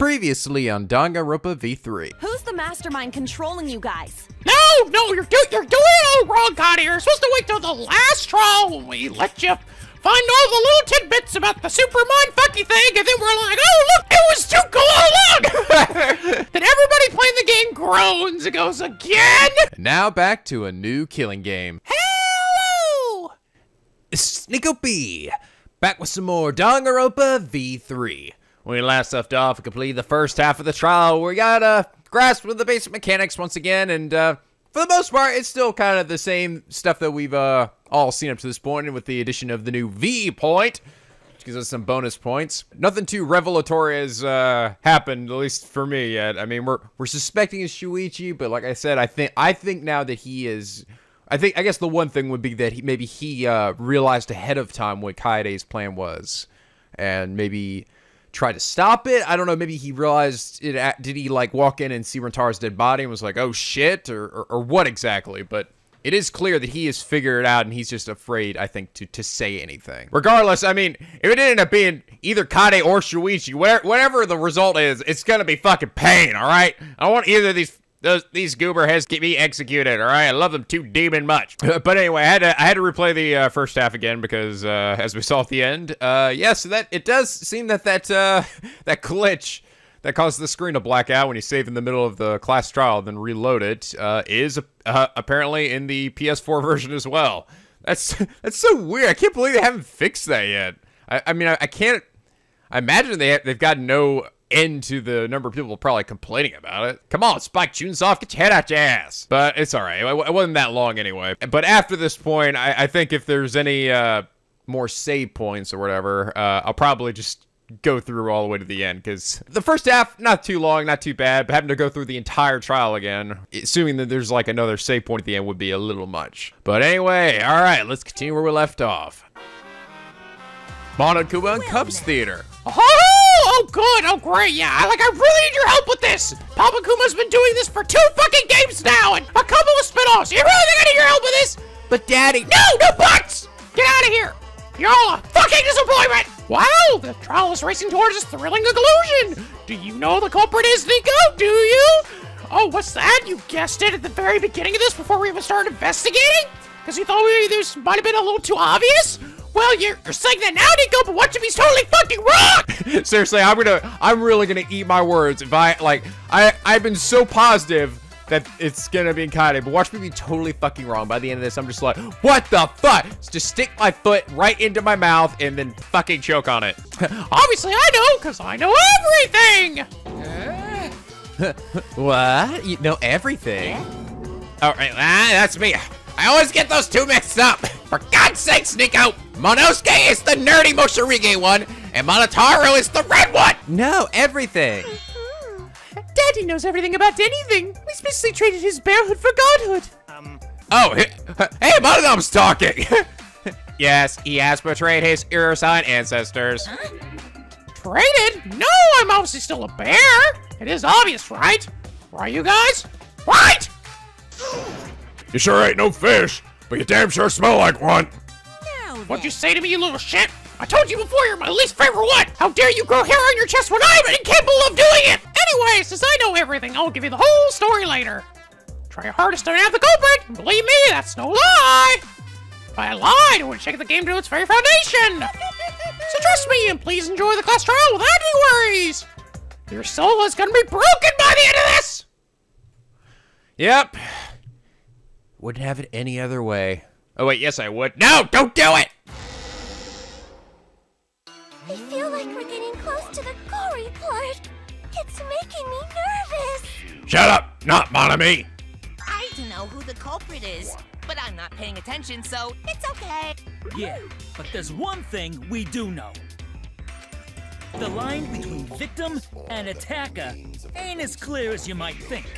Previously on Danganronpa V3. Who's the mastermind controlling you guys? No, you're doing it all wrong, Kaede. You're supposed to wait till the last trial when we let you find all the little tidbits about the super mind-fucky thing, and then we're like, oh, look, it was too cool all along! Then everybody playing the game groans and goes, again? And now back to a new killing game. Hello! It's Nico B, back with some more Danganronpa V3. When we last left off and completed the first half of the trial, we got a grasp of the basic mechanics once again, and for the most part, it's still kind of the same stuff that we've all seen up to this point, and with the addition of the new V point, which gives us some bonus points. Nothing too revelatory has happened, at least for me yet. I mean, we're suspecting it's Shuichi, but like I said, I think now that he is, I guess the one thing would be that maybe he realized ahead of time what Kaede's plan was, and maybe try to stop it. I don't know, maybe he realized it. Did he like walk in and see Rantaro's dead body and was like, oh shit, or what exactly? But it is clear that he has figured it out, and he's just afraid, I think, to say anything. Regardless, I mean, if it ended up being either Kaede or Shuichi, whatever the result is, it's gonna be fucking pain, alright? I don't want either of these goober heads get me executed, all right? I love them too demon much. But anyway, I had to replay the first half again because, as we saw at the end, so that it does seem that glitch that caused the screen to black out when you save in the middle of the class trial, then reload it, is apparently in the PS4 version as well. That's so weird. I can't believe they haven't fixed that yet. I mean, I can't. I imagine they've got no end to the number of people probably complaining about it. Come on, Spike Chunsoft, get your head out your ass. But it's all right. It wasn't that long anyway. But after this point, I think if there's any more save points or whatever, I'll probably just go through all the way to the end, because the first half, not too long, not too bad, but having to go through the entire trial again, assuming that there's like another save point at the end, would be a little much. But anyway, all right, let's continue where we left off. Monokuma and Cubs Theater. Oh, good. Oh, great. Yeah, I really need your help with this. Papa Kuma's been doing this for 2 fucking games now, and a couple of spinoffs. You really think I need your help with this? But, Daddy. No buts. Get out of here. You're all a fucking disappointment. Wow, the trial is racing towards its thrilling conclusion. Do you know the culprit is Nico? Do you? Oh, what's that? You guessed it at the very beginning of this before we even started investigating? Because you thought this might have been a little too obvious? Well, you're saying that now, Nico, but watch him, he's totally fucking wrong! Seriously, I'm really gonna eat my words if I've been so positive that it's gonna be in Kaede, but watch me be totally fucking wrong. By the end of this, I'm just like, what the fuck? Just stick my foot right into my mouth and then fucking choke on it. Obviously, I know, because I know everything! What? You know everything? All right, that's me. I always get those two mixed up. For God's sakes, Nico! Monosuke is the nerdy Moshirige one, and Monotaro is the red one! No, everything. Daddy knows everything about anything. We specially traded his bearhood for godhood. Oh, hey, Monodam's talking! Yes, he has betrayed his Urosine ancestors. Huh? Traded? No, I'm obviously still a bear. It is obvious, right? Why, you guys? Right? You sure ain't no fish, but you damn sure smell like one. Now what'd you say to me, you little shit? I told you before, you're my least favorite one. How dare you grow hair on your chest when I'm incapable of doing it? Anyway, since I know everything, I'll give you the whole story later. Try your hardest to have the culprit, and believe me, that's no lie. If I lied, I would shake the game to its very foundation. So trust me, and please enjoy the class trial without any worries. Your soul is gonna be broken by the end of this. Yep. Wouldn't have it any other way. Oh wait, yes I would. No, don't do it! I feel like we're getting close to the gory part. It's making me nervous. Shut up, not Monami. I don't know who the culprit is, but I'm not paying attention, so it's okay. Yeah, but there's one thing we do know. The line between victim and attacker ain't as clear as you might think.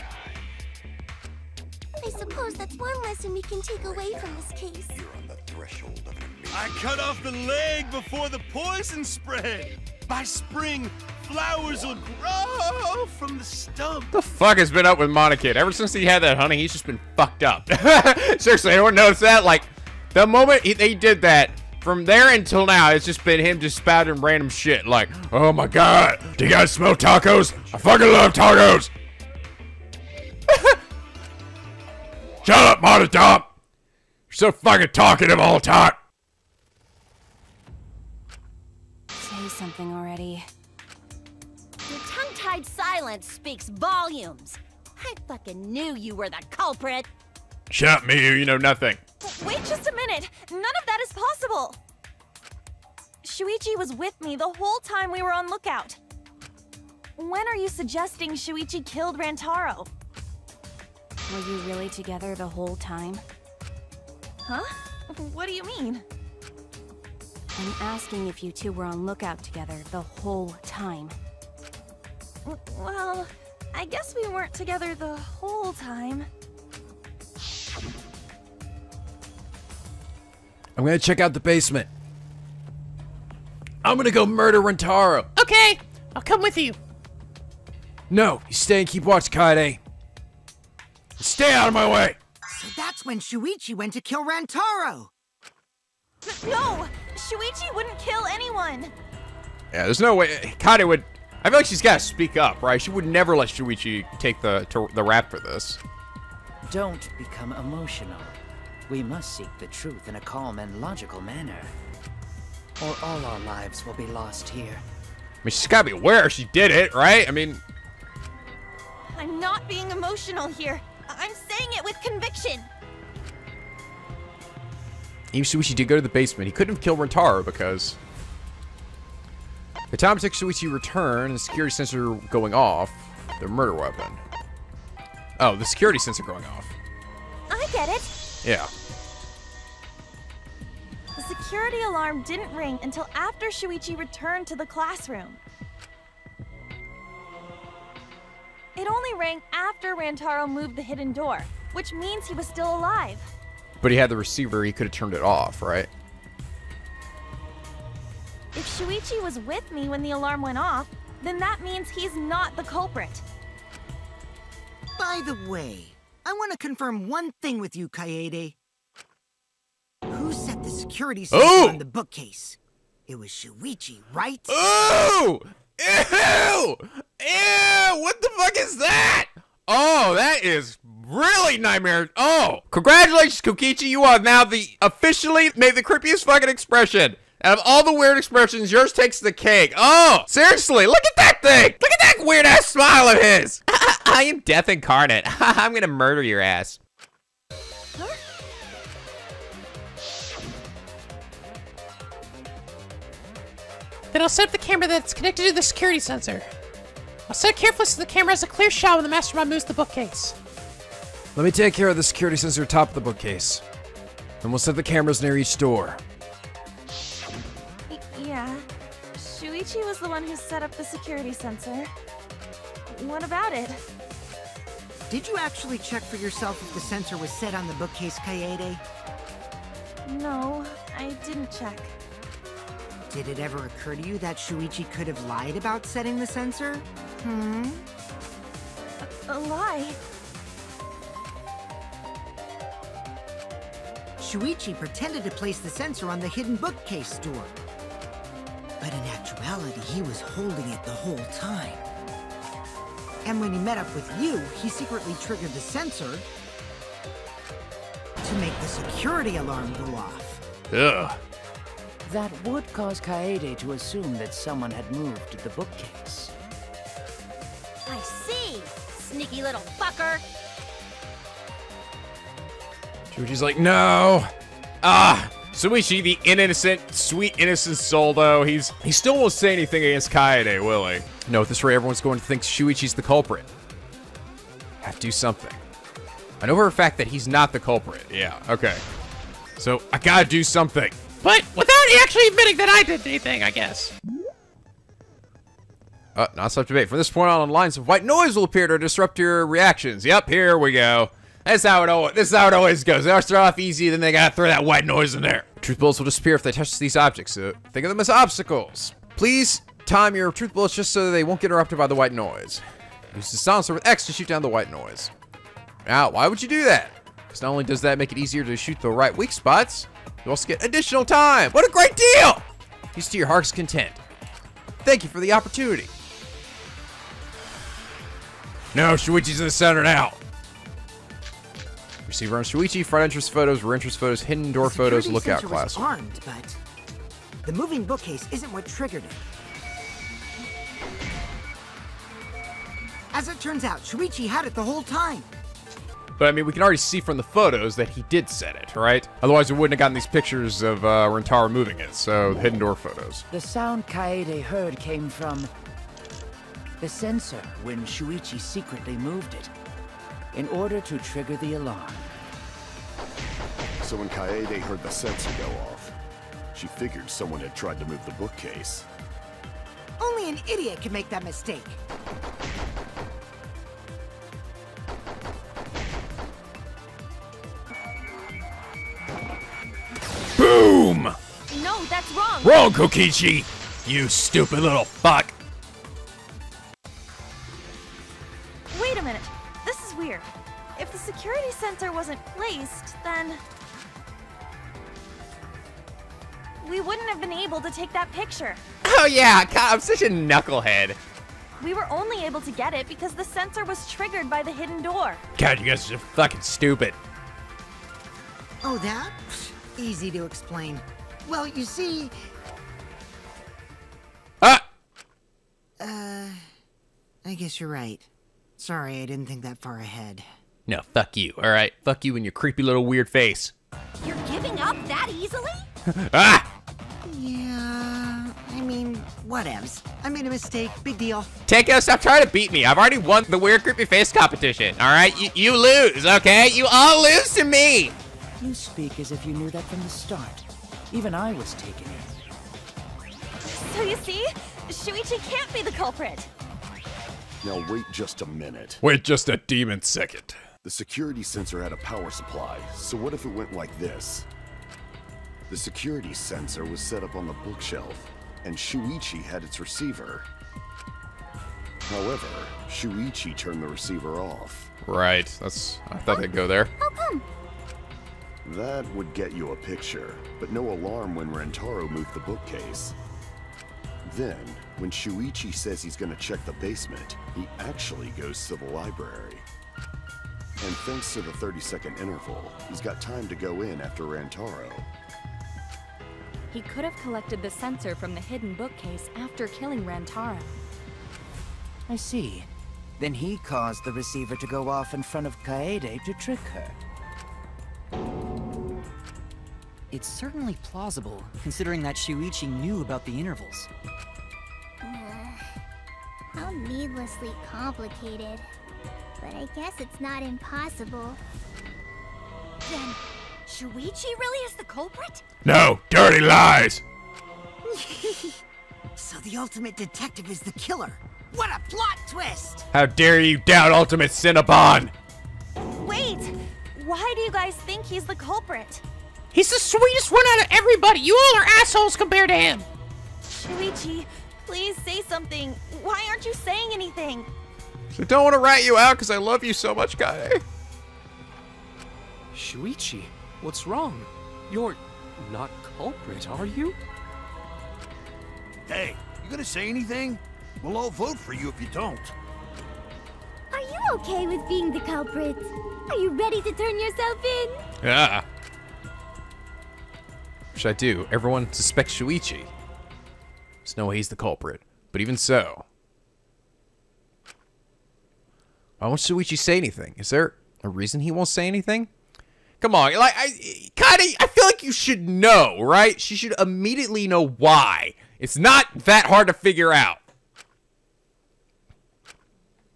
I suppose that's one lesson we can take away from this case. You're on the threshold of a... I cut off the leg before the poison spread. By spring, flowers will grow from the stump. The fuck has been up with Monokid? Ever since he had that honey, he's just been fucked up. Seriously, anyone notice that? Like, the moment they did that, From there until now, it's just been him just spouting random shit like, oh my god, do you guys smell tacos? I fucking love tacos! Shut up, Monodam! You're so fucking talkative all the time! Say something already. Your tongue-tied silence speaks volumes. I fucking knew you were the culprit! Shut up, Miu, you know nothing. Wait just a minute! None of that is possible! Shuichi was with me the whole time we were on lookout. When are you suggesting Shuichi killed Rantaro? Were you really together the whole time? Huh? What do you mean? I'm asking if you two were on lookout together the whole time. Well, I guess we weren't together the whole time. I'm gonna check out the basement. I'm gonna go murder Rantaro. Okay, I'll come with you. No, you stay and keep watch, Kaede. Stay out of my way! So that's when Shuichi went to kill Rantaro! No! Shuichi wouldn't kill anyone! Yeah, there's no way... Kaede would... I feel like she's gotta speak up, right? She would never let Shuichi take the rap for this. Don't become emotional. We must seek the truth in a calm and logical manner. Or all our lives will be lost here. I mean, she's gotta be aware she did it, right? I mean... I'm not being emotional here. I'm saying it with conviction. Even Shuichi did go to the basement. He couldn't have killed Rantaro because... The time it took Shuichi return and the security sensor going off, the murder weapon. Oh, the security sensor going off. I get it. Yeah. The security alarm didn't ring until after Shuichi returned to the classroom. It only rang after Rantaro moved the hidden door, which means he was still alive. But he had the receiver, he could have turned it off, right? If Shuichi was with me when the alarm went off, then that means he's not the culprit. By the way, I want to confirm one thing with you, Kaede. Who set the security system on the bookcase? It was Shuichi, right? Oh! Ew! Ew! What the fuck is that? Oh, that is really nightmare. Oh, congratulations, Kokichi. You are now the officially made the creepiest fucking expression. Out of all the weird expressions, yours takes the cake. Oh, seriously, look at that thing. Look at that weird ass smile of his. I am death incarnate. I'm gonna murder your ass. Huh? Then I'll set up the camera that's connected to the security sensor. I'll set it carefully so the camera has a clear shot when the mastermind moves the bookcase. Let me take care of the security sensor atop the bookcase. And we'll set the cameras near each door. Yeah. Shuichi was the one who set up the security sensor. What about it? Did you actually check for yourself if the sensor was set on the bookcase, Kaede? No, I didn't check. Did it ever occur to you that Shuichi could have lied about setting the sensor? Hmm? A lie? Shuichi pretended to place the sensor on the hidden bookcase door. But in actuality, he was holding it the whole time. And when he met up with you, he secretly triggered the sensor to make the security alarm go off. Ugh. That would cause Kaede to assume that someone had moved the bookcase. I see! Sneaky little fucker! Shuichi's like, no! Ah! Shuichi, the innocent, sweet innocent soul, though. He still won't say anything against Kaede, will he? No, at this rate, everyone's going to think Shuichi's the culprit. Have to do something. I know for a fact that he's not the culprit. Yeah, okay. So, I gotta do something. But without actually admitting that I did anything, I guess. Not subject to debate. From this point on, lines of white noise will appear to disrupt your reactions. Yep, here we go. That's how it always. This is how it always goes. They always start off easy, then they gotta throw that white noise in there. Truth bullets will disappear if they touch these objects. So think of them as obstacles. Please time your truth bullets just so they won't get interrupted by the white noise. Use the silencer with X to shoot down the white noise. Now, why would you do that? Because not only does that make it easier to shoot the right weak spots. You also get additional time. What a great deal! He's to your heart's content. Thank you for the opportunity. Now Shuichi's in the center now. Receiver on Shuichi, front entrance photos, rear entrance photos, hidden door photos, lookout class. Armed, but the moving bookcase isn't what triggered it. As it turns out, Shuichi had it the whole time. But I mean, we can already see from the photos that he did set it, right? Otherwise, we wouldn't have gotten these pictures of Rantaro moving it. So, hidden door photos. The sound Kaede heard came from the sensor when Shuichi secretly moved it, in order to trigger the alarm. So when Kaede heard the sensor go off, she figured someone had tried to move the bookcase. Only an idiot can make that mistake. Boom! No, that's wrong! Wrong, Kokichi! You stupid little fuck! Wait a minute. Weird. If the security sensor wasn't placed, then we wouldn't have been able to take that picture. Oh yeah, God, I'm such a knucklehead. We were only able to get it because the sensor was triggered by the hidden door. God, you guys are fucking stupid. Oh, that? Easy to explain. Well, you see... Ah! I guess you're right. Sorry, I didn't think that far ahead. No, fuck you, alright? Fuck you and your creepy little weird face. You're giving up that easily? Ah! Yeah, I mean, whatevs. I made a mistake, big deal. Tenko, stop trying to beat me. I've already won the weird creepy face competition, alright? You lose, okay? You all lose to me! You speak as if you knew that from the start. Even I was taken in. So you see, Shuichi can't be the culprit. Now wait just a minute. Wait just a demon second. The security sensor had a power supply, so what if it went like this? The security sensor was set up on the bookshelf, and Shuichi had its receiver. However, Shuichi turned the receiver off. Right, that's... I thought they'd go there. How come? That would get you a picture, but no alarm when Rantaro moved the bookcase. Then, when Shuichi says he's gonna check the basement, he actually goes to the library. And thanks to the 30-second interval, he's got time to go in after Rantaro. He could have collected the sensor from the hidden bookcase after killing Rantaro. I see. Then he caused the receiver to go off in front of Kaede to trick her. It's certainly plausible, considering that Shuichi knew about the intervals. How needlessly complicated. But I guess it's not impossible. Then, Shuichi really is the culprit? No! Dirty lies! So the ultimate detective is the killer. What a plot twist! How dare you doubt Ultimate Cinnabon! Wait! Why do you guys think he's the culprit? He's the sweetest one out of everybody! You all are assholes compared to him! Shuichi, please say something. Why aren't you saying anything? I don't want to rat you out because I love you so much, Kaede. Shuichi, what's wrong? You're not culprit, are you? Hey, you gonna say anything? We'll all vote for you if you don't. Are you okay with being the culprit? Are you ready to turn yourself in? Yeah. Which I do. Everyone suspects Shuichi. There's no way he's the culprit. But even so, why won't Shuichi say anything? Is there a reason he won't say anything? Come on, like Kaede, I feel like you should know, right? She should immediately know why. It's not that hard to figure out.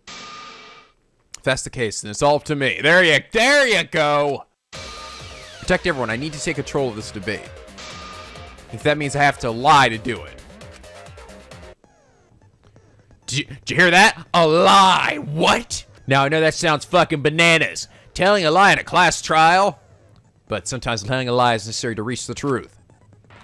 If that's the case, then it's all up to me. There you go. Protect everyone. I need to take control of this debate. If that means I have to lie to do it. Did you hear that? A lie! What? Now, I know that sounds fucking bananas. Telling a lie in a class trial. But sometimes telling a lie is necessary to reach the truth.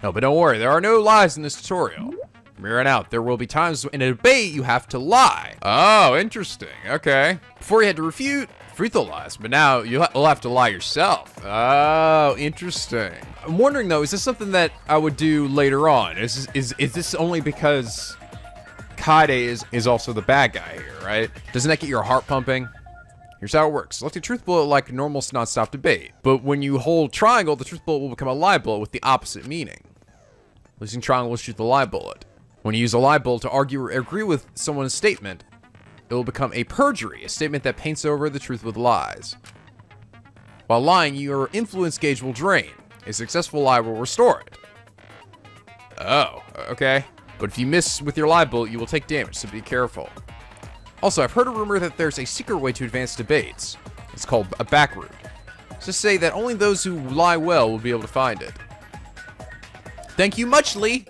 No, but don't worry. There are no lies in this tutorial. From here on out, there will be times in a debate you have to lie. Oh, interesting. Okay. Before you had to refute free throw lies, but now you'll have to lie yourself. Oh, interesting. I'm wondering though, is this something that I would do later on? Is this only because Kaede is also the bad guy here, right? Doesn't that get your heart pumping? Here's how it works. Select a truth bullet like a normal non-stop debate, but when you hold triangle, the truth bullet will become a lie bullet with the opposite meaning. Losing triangle will shoot the lie bullet. When you use a lie bullet to argue or agree with someone's statement, it will become a perjury, a statement that paints over the truth with lies. While lying, your influence gauge will drain. A successful lie will restore it. Oh, okay. But if you miss with your lie bullet, you will take damage, so be careful. Also, I've heard a rumor that there's a secret way to advance debates. It's called a back route. It's to say that only those who lie well will be able to find it. Thank you much, Lee!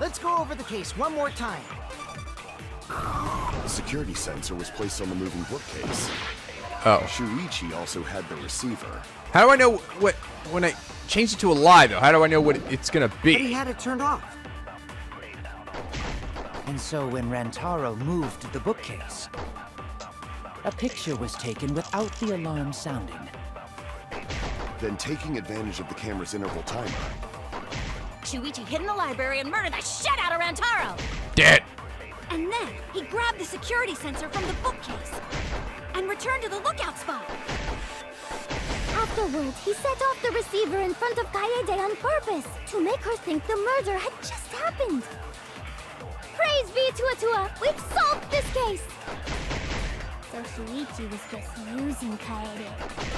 Let's go over the case one more time. The security sensor was placed on the moving bookcase. Oh. Shuichi also had the receiver. How do I know what, when I change it to a lie though, how do I know what it's gonna be? But he had it turned off. And so when Rantaro moved the bookcase, a picture was taken without the alarm sounding. Then taking advantage of the camera's interval timer, Shuichi hid in the library and murdered the shit out of Rantaro. Dead. And then he grabbed the security sensor from the bookcase and returned to the lookout spot. Afterwards, he set off the receiver in front of Kaede on purpose to make her think the murder had just happened. Praise be to Atua! We've solved this case! So Shuichi was just using Kaede.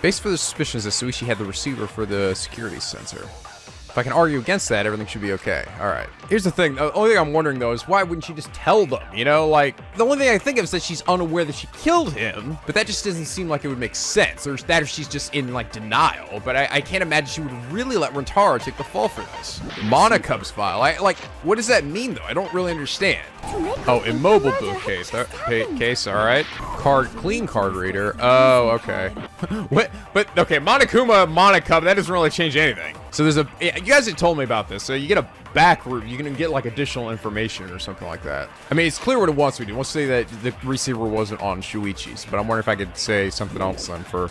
Based for the suspicions that Shuichi had the receiver for the security sensor. If I can argue against that, everything should be okay. All right. Here's the thing. The only thing I'm wondering, though, is why wouldn't she just tell them? You know, like, the only thing I think of is that she's unaware that she killed him, but that just doesn't seem like it would make sense. Or that, or she's just in, like, denial. But I can't imagine she would really let Rantaro take the fall for this. Monokub's file. Like, what does that mean, though? I don't really understand. Oh, immobile bookcase. Case, all right. Card, clean card reader. Oh, okay. What? But, okay, Monokuma, Monokub, that doesn't really change anything. So there's a, you guys had told me about this, so you get a back route, you can get like additional information or something like that. I mean, it's clear what it wants me to do. It wants to say that the receiver wasn't on Shuichi's, but I'm wondering if I could say something else then for...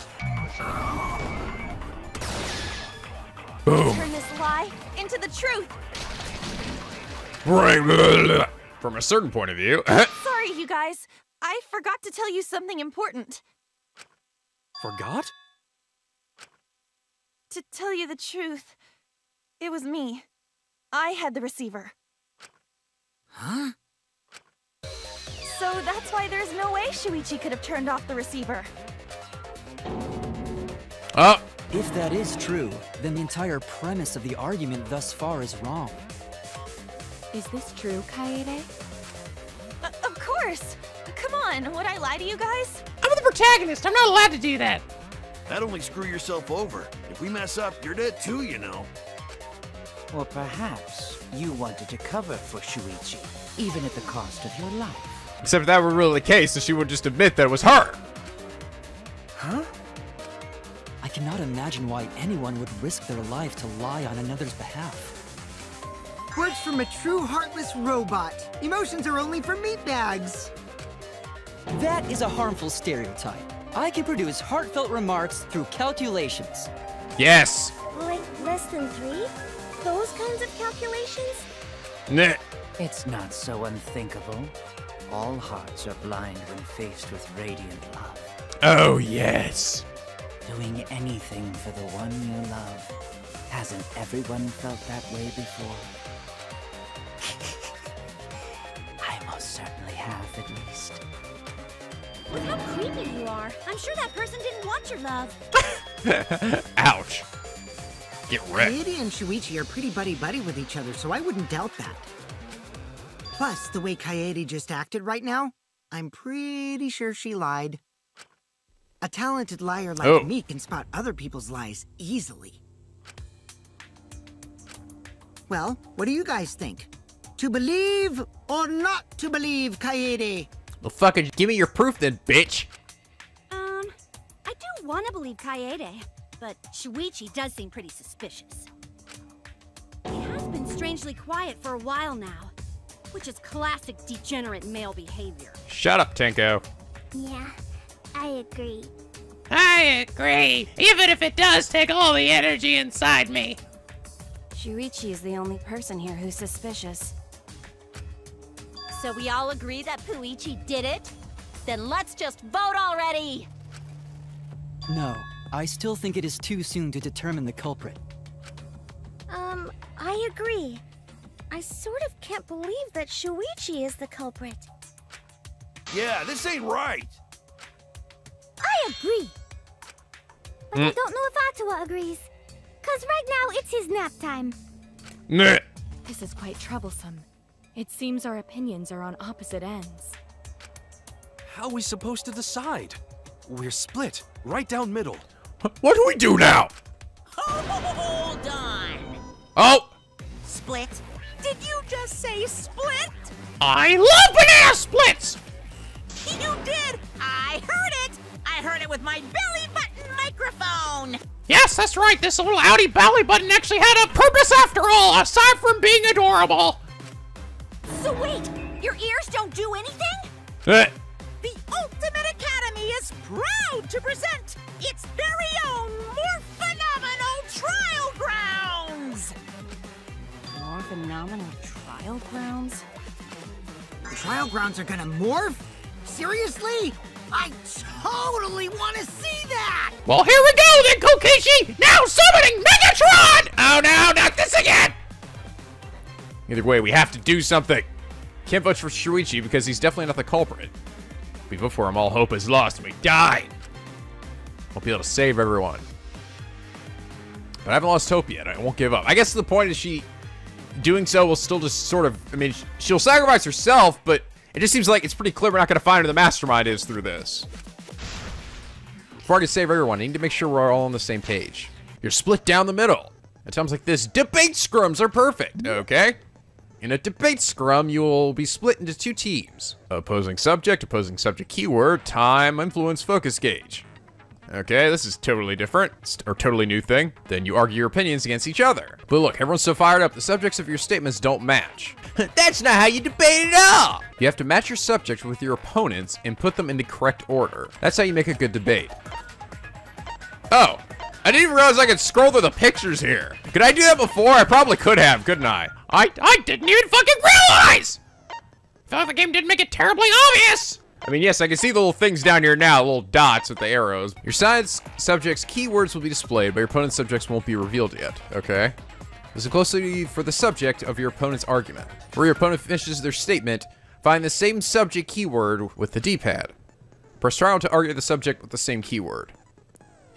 Boom. Turn this lie into the truth. Right. From a certain point of view. Sorry, you guys. I forgot to tell you something important. Forgot? To tell you the truth, it was me. I had the receiver. Huh? So that's why there's no way Shuichi could have turned off the receiver. Oh! If that is true, then the entire premise of the argument thus far is wrong. Is this true, Kaede? Of course! Come on, would I lie to you guys? I'm the protagonist! I'm not allowed to do that! That only screw yourself over. If we mess up, you're dead too, you know. Or perhaps you wanted to cover for Shuichi, even at the cost of your life. Except if that were really the case, so she would just admit that it was her. Huh? I cannot imagine why anyone would risk their life to lie on another's behalf. Words from a true heartless robot. Emotions are only for meatbags. That is a harmful stereotype. I can produce heartfelt remarks through calculations. Yes. Like less than 3? Those kinds of calculations? Nah. It's not so unthinkable. All hearts are blind when faced with radiant love. Oh, yes. Doing anything for the one you love. Hasn't everyone felt that way before? I most certainly have, at least. Look how creepy you are. I'm sure that person didn't want your love. Ouch. Get wrecked. Kaede and Shuichi are pretty buddy-buddy with each other, so I wouldn't doubt that. Plus, the way Kaede just acted right now, I'm pretty sure she lied. A talented liar like me can spot other people's lies easily. Well, what do you guys think? To believe or not to believe, Kaede? Well, fucking give me your proof then, bitch. I do want to believe Kaede, but Shuichi does seem pretty suspicious. He has been strangely quiet for a while now, which is classic degenerate male behavior. Shut up, Tenko. Yeah, I agree. I agree, even if it does take all the energy inside me. Shuichi is the only person here who's suspicious. So we all agree that Puichi did it? Then let's just vote already! No, I still think it is too soon to determine the culprit. I agree. I sort of can't believe that Shuichi is the culprit. Yeah, this ain't right! I agree! But I don't know if Atua agrees. Cause right now, it's his nap time. This is quite troublesome. It seems our opinions are on opposite ends. How are we supposed to decide? We're split, right down middle. What do we do now? Hold on! Oh! Split? Did you just say split? I love banana splits! You did! I heard it! I heard it with my belly button microphone! Yes, that's right! This little outie belly button actually had a purpose after all, aside from being adorable! So wait, your ears don't do anything? The Ultimate Academy is proud to present its very own more phenomenal trial grounds! More phenomenal trial grounds? The trial grounds are gonna morph? Seriously? I totally want to see that! Well, here we go then, Kokichi! Now summoning Megatron! Oh no, not this again! Either way, we have to do something. Can't vote for Shuichi because he's definitely not the culprit. If we vote for him, all hope is lost and we die! Won't be able to save everyone. But I haven't lost hope yet, I won't give up. I guess the point is she... doing so will still just sort of... I mean, she'll sacrifice herself, but... it just seems like it's pretty clear we're not going to find who the mastermind is through this. Before I can save everyone, I need to make sure we're all on the same page. You're split down the middle. At times like this, debate scrums are perfect, okay? In a debate scrum, you'll be split into two teams. Opposing subject keyword, time, influence, focus gauge. Okay, this is totally different, or totally new thing. Then you argue your opinions against each other. But look, everyone's so fired up, the subjects of your statements don't match. That's not how you debate at all! You have to match your subjects with your opponents and put them in the correct order. That's how you make a good debate. Oh, I didn't even realize I could scroll through the pictures here. Could I do that before? I probably could have, couldn't I? I didn't even fucking realize! I thought the game didn't make it terribly obvious! I mean, yes, I can see the little things down here now, little dots with the arrows. Your science subject's keywords will be displayed, but your opponent's subjects won't be revealed yet, okay? Listen closely for the subject of your opponent's argument. Where your opponent finishes their statement, find the same subject keyword with the D-pad. Press triangle to argue the subject with the same keyword.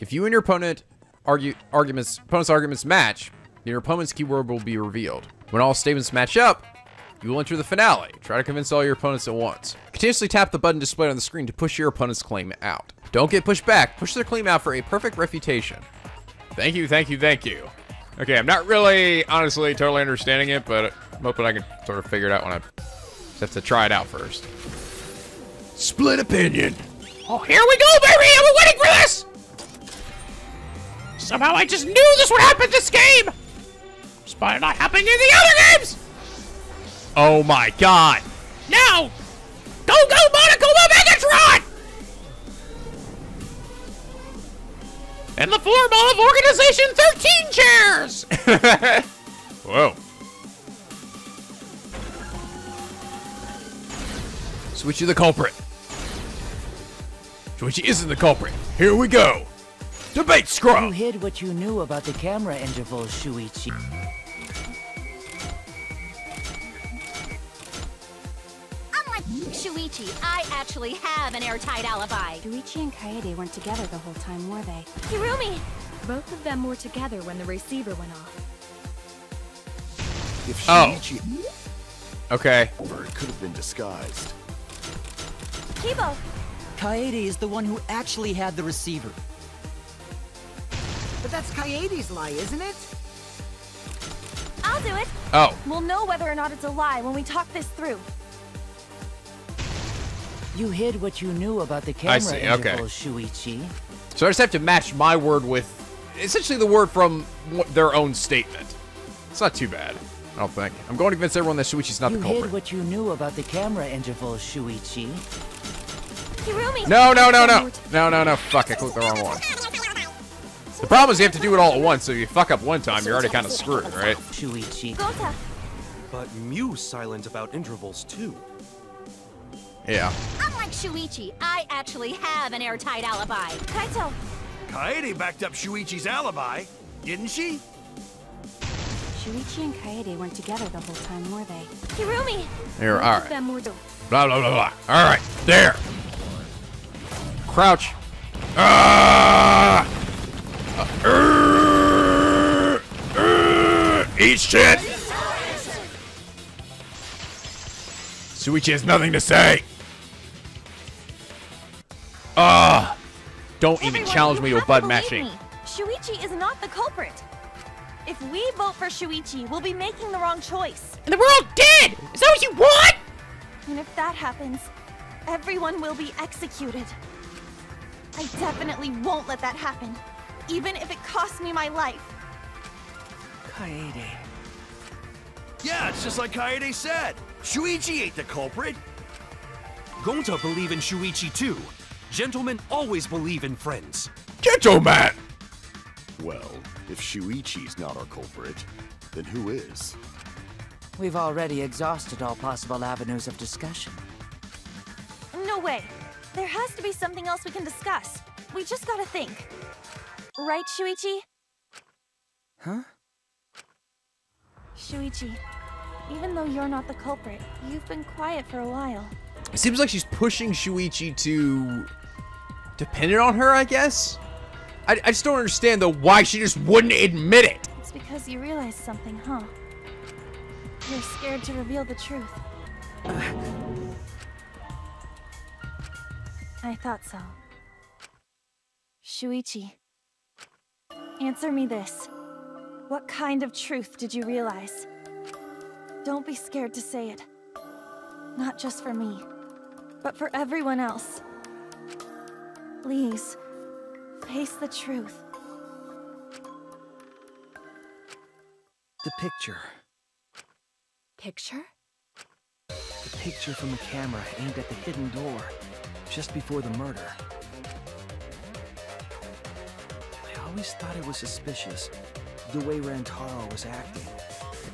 If you and your opponent's arguments match, then your opponent's keyword will be revealed. When all statements match up, you will enter the finale. Try to convince all your opponents at once. Continuously tap the button displayed on the screen to push your opponent's claim out. Don't get pushed back. Push their claim out for a perfect refutation. Thank you, thank you, thank you. Okay, I'm not really, honestly, totally understanding it, but I'm hoping I can sort of figure it out when I just have to try it out first. Split opinion. Oh, here we go, baby! I've been waiting for this! Somehow I just knew this would happen this game! Despite it not happening in the other games! Oh my god! Now! Go, go, Monokuma Megatron! In the form of Organization 13 chairs! Whoa. Shuichi the culprit. Shuichi isn't the culprit. Here we go! Debate scrum! You hid what you knew about the camera intervals, Shuichi. Shuichi, I actually have an airtight alibi. Shuichi and Kaede weren't together the whole time, were they? Hirumi! Both of them were together when the receiver went off. If Shuichi... oh. Okay. Or it could have been disguised. Kiibo! Kaede is the one who actually had the receiver. But that's Kaede's lie, isn't it? I'll do it. Oh. We'll know whether or not it's a lie when we talk this through. You hid what you knew about the camera intervals, Shuichi. So I just have to match my word with essentially the word from their own statement. It's not too bad, I don't think. I'm going to convince everyone that Shuichi's not the culprit. You hid what you knew about the camera intervals, Shuichi. No, fuck, I clicked the wrong one. The problem is you have to do it all at once, so if you fuck up one time, you're already kind of screwed, right? Shuichi. But Miu's silent about intervals, too. Yeah. Unlike Shuichi, I actually have an airtight alibi. Kaito. Kaede backed up Shuichi's alibi, didn't she? Shuichi and Kaede weren't together the whole time, were they? Hirumi! Here, alright. Blah, blah, blah, blah. Alright, there! Crouch. Eat shit! Shuichi has nothing to say! Don't even challenge me with bud matching. Shuichi is not the culprit. If we vote for Shuichi, we'll be making the wrong choice. And we're all dead! Is that what you want? And if that happens, everyone will be executed. I definitely won't let that happen, even if it costs me my life. Kaede. Yeah, it's just like Kaede said. Shuichi ain't the culprit. Gonta believe in Shuichi too. Gentlemen always believe in friends. Gentleman! Well, if Shuichi's not our culprit, then who is? We've already exhausted all possible avenues of discussion. No way. There has to be something else we can discuss. We just gotta think. Right, Shuichi? Huh? Shuichi, even though you're not the culprit, you've been quiet for a while. It seems like she's pushing Shuichi to... dependent on her, I guess? I just don't understand, though, why she just wouldn't admit it. It's because you realized something, huh? You're scared to reveal the truth. I thought so. Shuichi, answer me this. What kind of truth did you realize? Don't be scared to say it. Not just for me, but for everyone else. Please, face the truth. The picture. Picture? The picture from the camera aimed at the hidden door. Just before the murder. I always thought it was suspicious, the way Rantaro was acting.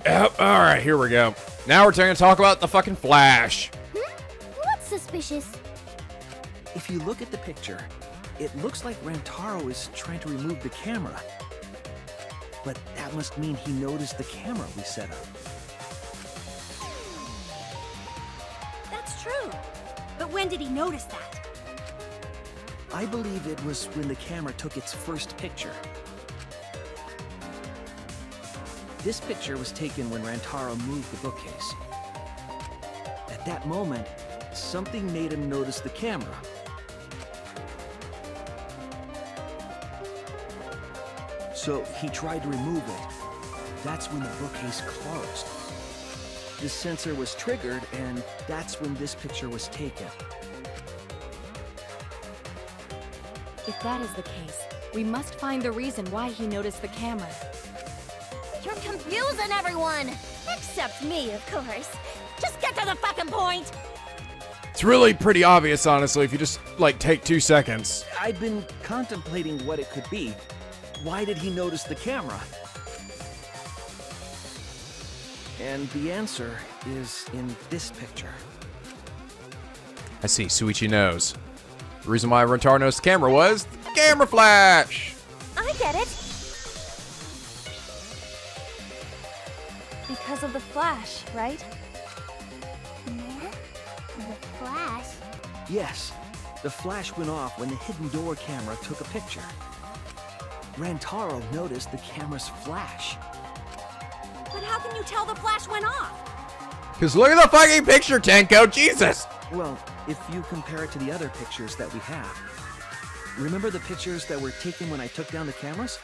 Alright, here we go. Now we're going to talk about the fucking Flash. Hmm? What's suspicious? If you look at the picture, it looks like Rantaro is trying to remove the camera. But that must mean he noticed the camera we set up. That's true. But when did he notice that? I believe it was when the camera took its first picture. This picture was taken when Rantaro moved the bookcase. At that moment, something made him notice the camera. So he tried to remove it. That's when the bookcase closed. The sensor was triggered, and that's when this picture was taken. If that is the case, we must find the reason why he noticed the camera. You're confusing everyone! Except me, of course. Just get to the fucking point! It's really pretty obvious, honestly, if you just, like, take 2 seconds. I've been contemplating what it could be. Why did he notice the camera? And the answer is in this picture. I see, Shuichi knows. The reason why Rantaro noticed the camera was the camera flash! I get it. Because of the flash, right? Yeah? The flash? Yes. The flash went off when the hidden door camera took a picture. Rantaro noticed the camera's flash. But how can you tell the flash went off? Because look at the fucking picture, Tenko! Jesus! Well, if you compare it to the other pictures that we have. Remember the pictures that were taken when I took down the cameras?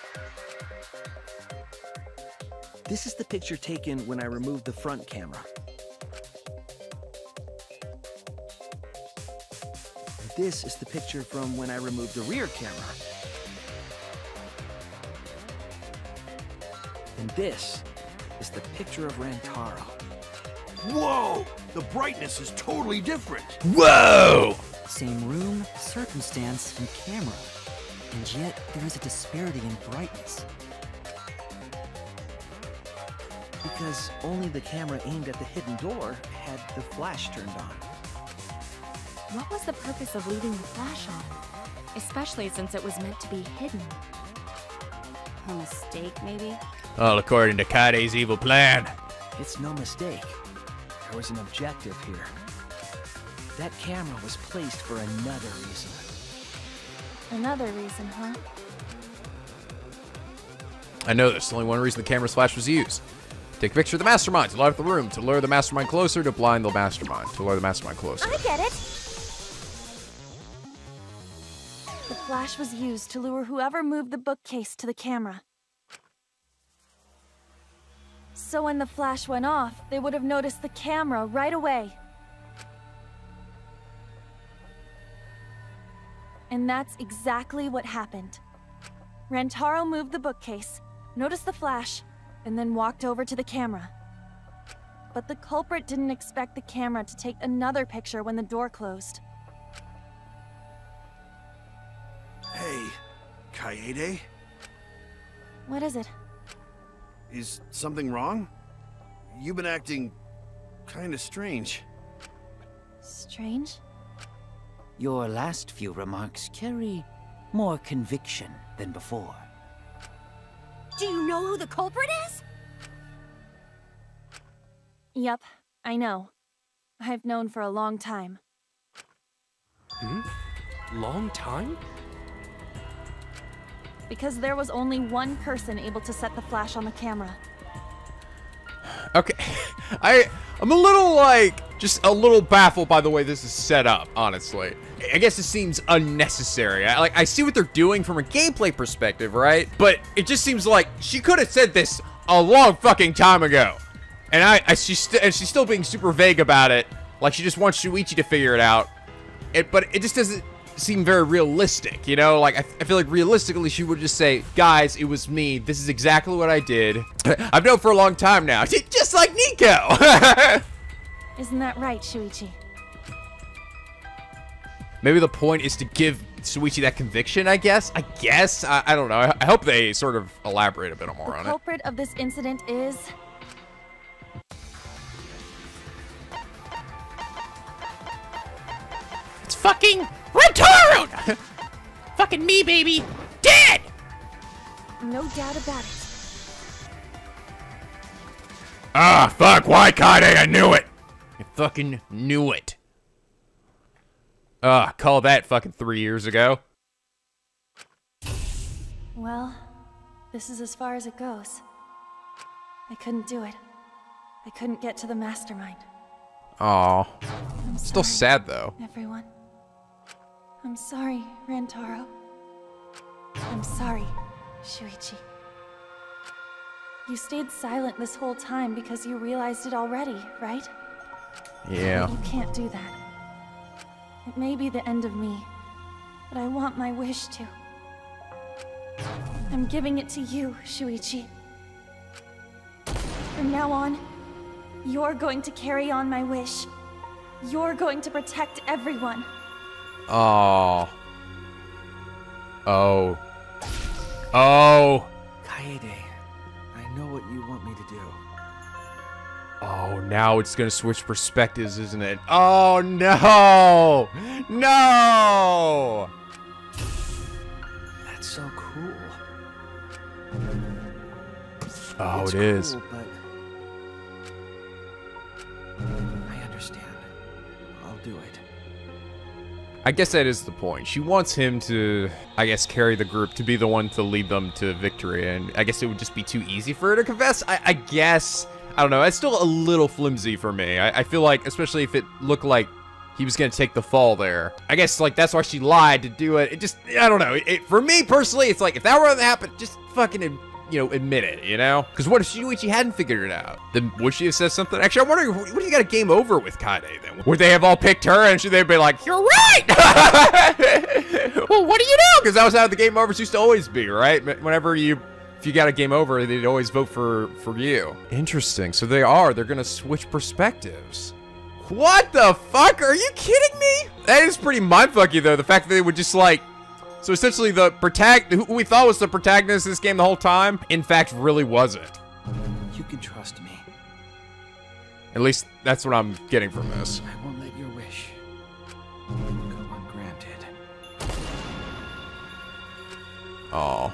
This is the picture taken when I removed the front camera. This is the picture from when I removed the rear camera. And this is the picture of Rantaro. Whoa! The brightness is totally different! Whoa! Same room, circumstance, and camera. And yet, there is a disparity in brightness. Because only the camera aimed at the hidden door had the flash turned on. What was the purpose of leaving the flash on? Especially since it was meant to be hidden. A mistake, maybe? All according to Kaede's evil plan. It's no mistake. There was an objective here. That camera was placed for another reason. Another reason, huh? I know there's only one reason the camera's flash was used. Take a picture of the mastermind to light up the room, to lure the mastermind closer, to blind the mastermind, to lure the mastermind closer. I get it! The flash was used to lure whoever moved the bookcase to the camera. So when the flash went off, they would have noticed the camera right away. And that's exactly what happened. Rantaro moved the bookcase, noticed the flash, and then walked over to the camera. But the culprit didn't expect the camera to take another picture when the door closed. Hey, Kaede? What is it? Is something wrong? You've been acting kind of strange. Strange? Your last few remarks carry more conviction than before. Do you know who the culprit is? Yep, I know. I've known for a long time. Hmm? Long time? Because there was only one person able to set the flash on the camera. Okay. I'm a little, like, just a little baffled by the way this is set up, honestly. I guess it seems unnecessary. I see what they're doing from a gameplay perspective, right? But it just seems like she could have said this a long fucking time ago. And she's still being super vague about it. Like, she just wants Shuichi to figure it out. But it just doesn't seem very realistic, you know? Like, I feel like realistically she would just say, guys, it was me. This is exactly what I did. I've known for a long time now. Just like Nico! Isn't that right, Shuichi? Maybe the point is to give Shuichi that conviction, I guess? I don't know. I hope they sort of elaborate a bit more on it. The culprit of this incident is... it's fucking Rantaro! Fucking me, baby! Dead! No doubt about it. Ah, fuck! Why, Kaede? I knew it! I fucking knew it. Call that fucking 3 years ago. Well, this is as far as it goes. I couldn't do it. I couldn't get to the mastermind. Aww. I'm still sad, though. Everyone. I'm sorry, Rantaro. I'm sorry, Shuichi. You stayed silent this whole time because you realized it already, right? Yeah. You can't do that. It may be the end of me, but I want my wish to. I'm giving it to you, Shuichi. From now on, you're going to carry on my wish. You're going to protect everyone. Oh. Oh. Oh. Kaede, I know what you want me to do. Oh, now it's gonna switch perspectives, isn't it? Oh, no! No! That's so cool. Oh, it is. Cool, but I understand. I'll do it. I guess that is the point. She wants him to, I guess, carry the group, to be the one to lead them to victory, and I guess it would just be too easy for her to confess. I guess... I don't know, it's still a little flimsy for me. I feel like, especially if it looked like he was gonna take the fall there. I guess, like, that's why she lied to do it. It just, I don't know. For me, personally, it's like, if that were to happen, just fucking you know, admit it, you know? Because what if Shuichi hadn't figured it out? Then would she have said something? Actually, I'm wondering, what do you got a game over with Kaede then? Would they have all picked her and should they have been like, you're right! Well, what do you know? Because that was how the game overs used to always be, right? Whenever you... If you got a game over, they'd always vote for you. Interesting. So they're gonna switch perspectives. What the fuck? Are you kidding me? That is pretty mindfucky though, the fact that they would just like... So essentially the protagonist, who we thought was the protagonist of this game the whole time, in fact really wasn't. You can trust me. At least that's what I'm getting from this. I won't let your wish go ungranted. Oh.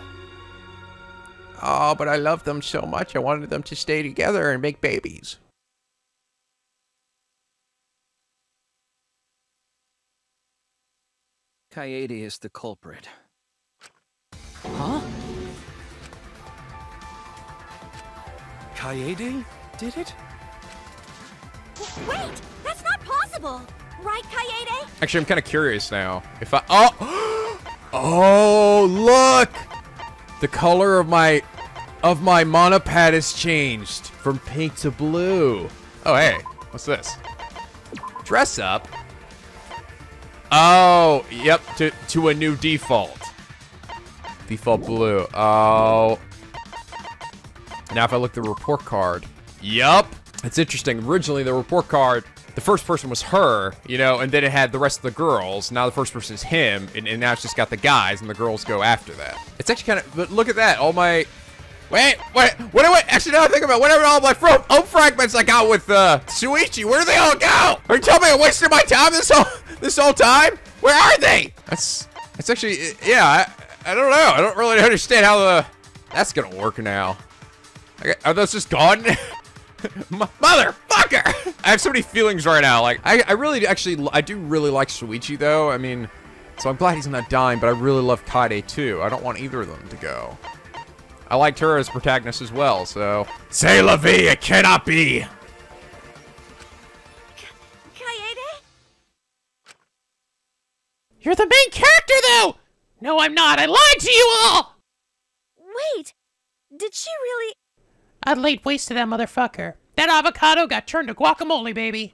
Oh, but I love them so much. I wanted them to stay together and make babies. Kaede is the culprit. Huh? Kaede did it? Wait, that's not possible. Right, Kaede? Actually, I'm kind of curious now. If I... Oh! Oh, look! The color of my monopad has changed from pink to blue. Oh, hey, what's this? Dress up. Oh, yep, to a new default. Default blue. Oh. Now if I look at the report card. Yup. It's interesting. Originally the report card, the first person was her, you know, and then it had the rest of the girls. Now the first person is him, and now it's just got the guys, and the girls go after that. It's actually kind of, but look at that. All my, wait, actually now I think about it, whatever all my own fragments I got with Shuichi, where do they all go? Are you telling me I wasted my time this whole time? Where are they? That's actually, yeah, I don't know. I don't really understand how that's gonna work now. Okay, are those just gone? Motherfucker! I have so many feelings right now. Like, I do really like Shuichi though. I mean, so I'm glad he's not dying, but I really love Kaede too. I don't want either of them to go. I liked her as protagonist as well, so. C'est la vie, it cannot be! Kaede? You're the main character though! No, I'm not, I lied to you all! Wait, did she really? I laid waste to that motherfucker. That avocado got turned to guacamole, baby.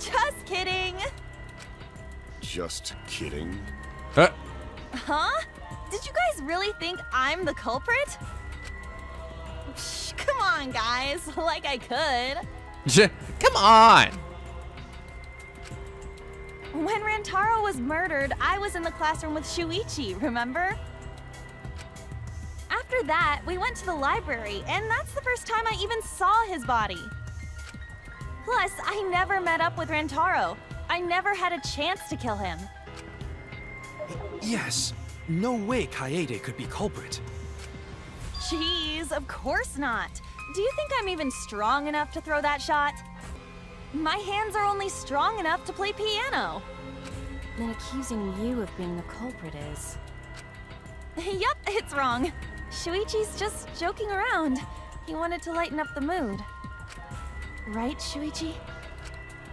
Just kidding. Just kidding? Huh? Huh? Did you guys really think I'm the culprit? Come on, guys. Like I could. Come on. When Rantaro was murdered, I was in the classroom with Shuichi, remember? After that, we went to the library, and that's the first time I even saw his body. Plus, I never met up with Rantaro. I never had a chance to kill him. Yes. No way Kaede could be culprit. Jeez, of course not. Do you think I'm even strong enough to throw that shot? My hands are only strong enough to play piano. Then accusing you of being the culprit is... Yep, it's wrong. Shuichi's just joking around. He wanted to lighten up the mood. Right, Shuichi?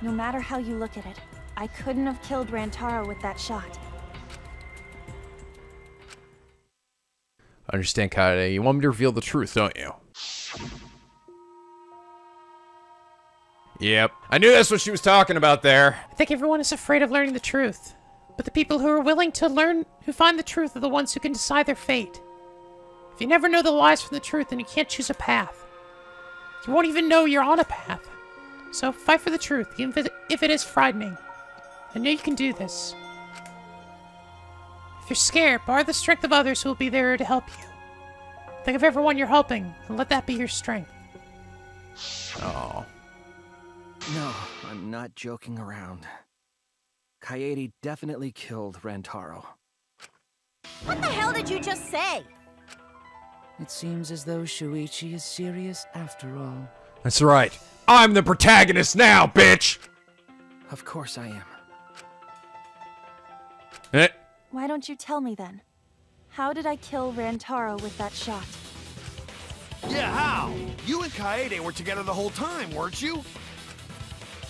No matter how you look at it, I couldn't have killed Rantaro with that shot. I understand, Kaede. You want me to reveal the truth, don't you? Yep. I knew that's what she was talking about there. I think everyone is afraid of learning the truth. But the people who are willing to learn, who find the truth, are the ones who can decide their fate. If you never know the lies from the truth, then you can't choose a path. You won't even know you're on a path. So fight for the truth, even if it is frightening. I know you can do this. If you're scared, borrow the strength of others who will be there to help you. Think of everyone you're helping, and let that be your strength. Oh. No, I'm not joking around. Kaede definitely killed Rantaro. What the hell did you just say? It seems as though Shuichi is serious after all. That's right. I'm the protagonist now, bitch! Of course I am. Eh? Why don't you tell me then? How did I kill Rantaro with that shot? Yeah, how? You and Kaede were together the whole time, weren't you?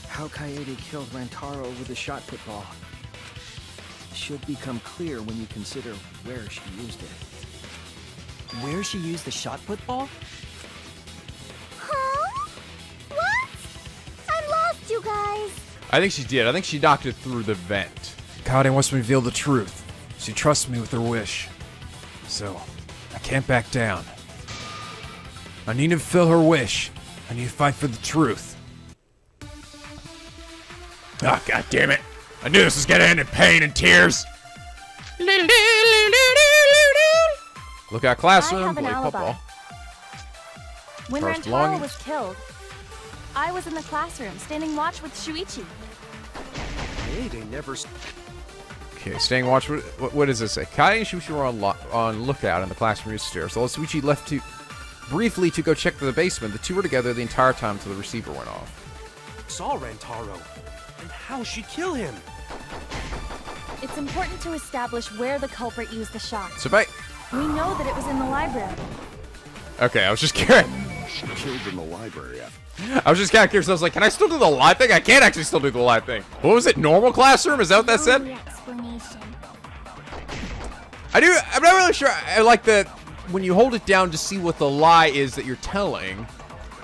How Kaede killed Rantaro with a shot put ball should become clear when you consider where she used it. where she used the shot put ball? Huh? What? I'm lost, you guys. I think she did. I think she knocked it through the vent. Kaede wants to reveal the truth. She trusts me with her wish. So, I can't back down. I need to fulfill her wish. I need to fight for the truth. Ah, God damn it. I knew this was gonna end in pain and tears. Look out, classroom. Play football. When Rantaro was killed, I was in the classroom standing watch with Shuichi. Hey, they never. Okay, staying watch. What does this say? Kaede and Shuichi were on lookout in the classroom upstairs. So Shuichi left to briefly to go check the basement. The two were together the entire time until the receiver went off. Saw Rantaro. And how she kill him? It's important to establish where the culprit used the shot. So we know that it was in the library. Okay, I was just curious. She killed in the library. I was just kind of curious. I was like, can I still do the live thing? I can't actually still do the live thing. What was it? Normal classroom? Is that what that said? I'm not really sure. I like that when you hold it down to see what the lie is that you're telling,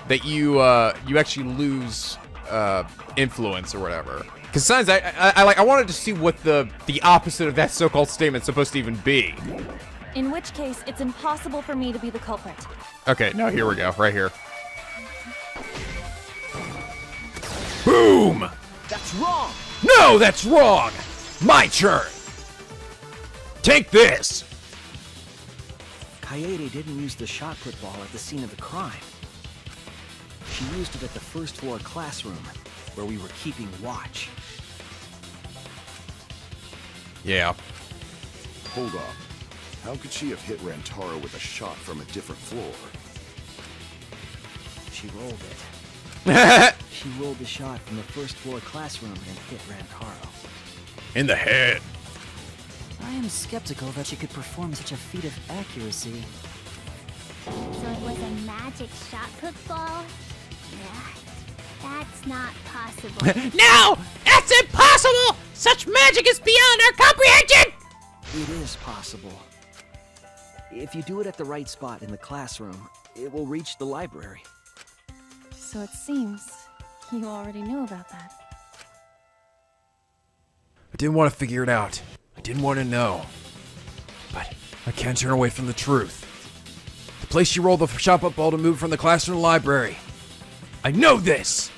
that you you actually lose influence or whatever. Because sometimes I wanted to see what the opposite of that so-called statement's supposed to even be. In which case, it's impossible for me to be the culprit. Okay, now here we go, right here. Boom! That's wrong! No, that's wrong! My turn! Take this! Kaede didn't use the shot put ball at the scene of the crime. She used it at the first floor classroom, where we were keeping watch. Yeah. Hold up. How could she have hit Rantaro with a shot from a different floor? She rolled it. She rolled the shot from the first floor classroom and hit Rantaro. In the head. I am skeptical that she could perform such a feat of accuracy. So it was a magic shot put ball? Yeah. That's not possible. No! That's impossible! Such magic is beyond our comprehension! It is possible. If you do it at the right spot in the classroom, it will reach the library. So it seems you already knew about that. I didn't want to figure it out. I didn't want to know. But I can't turn away from the truth. The place you rolled the shot put ball to move from the classroom to the library. I know this!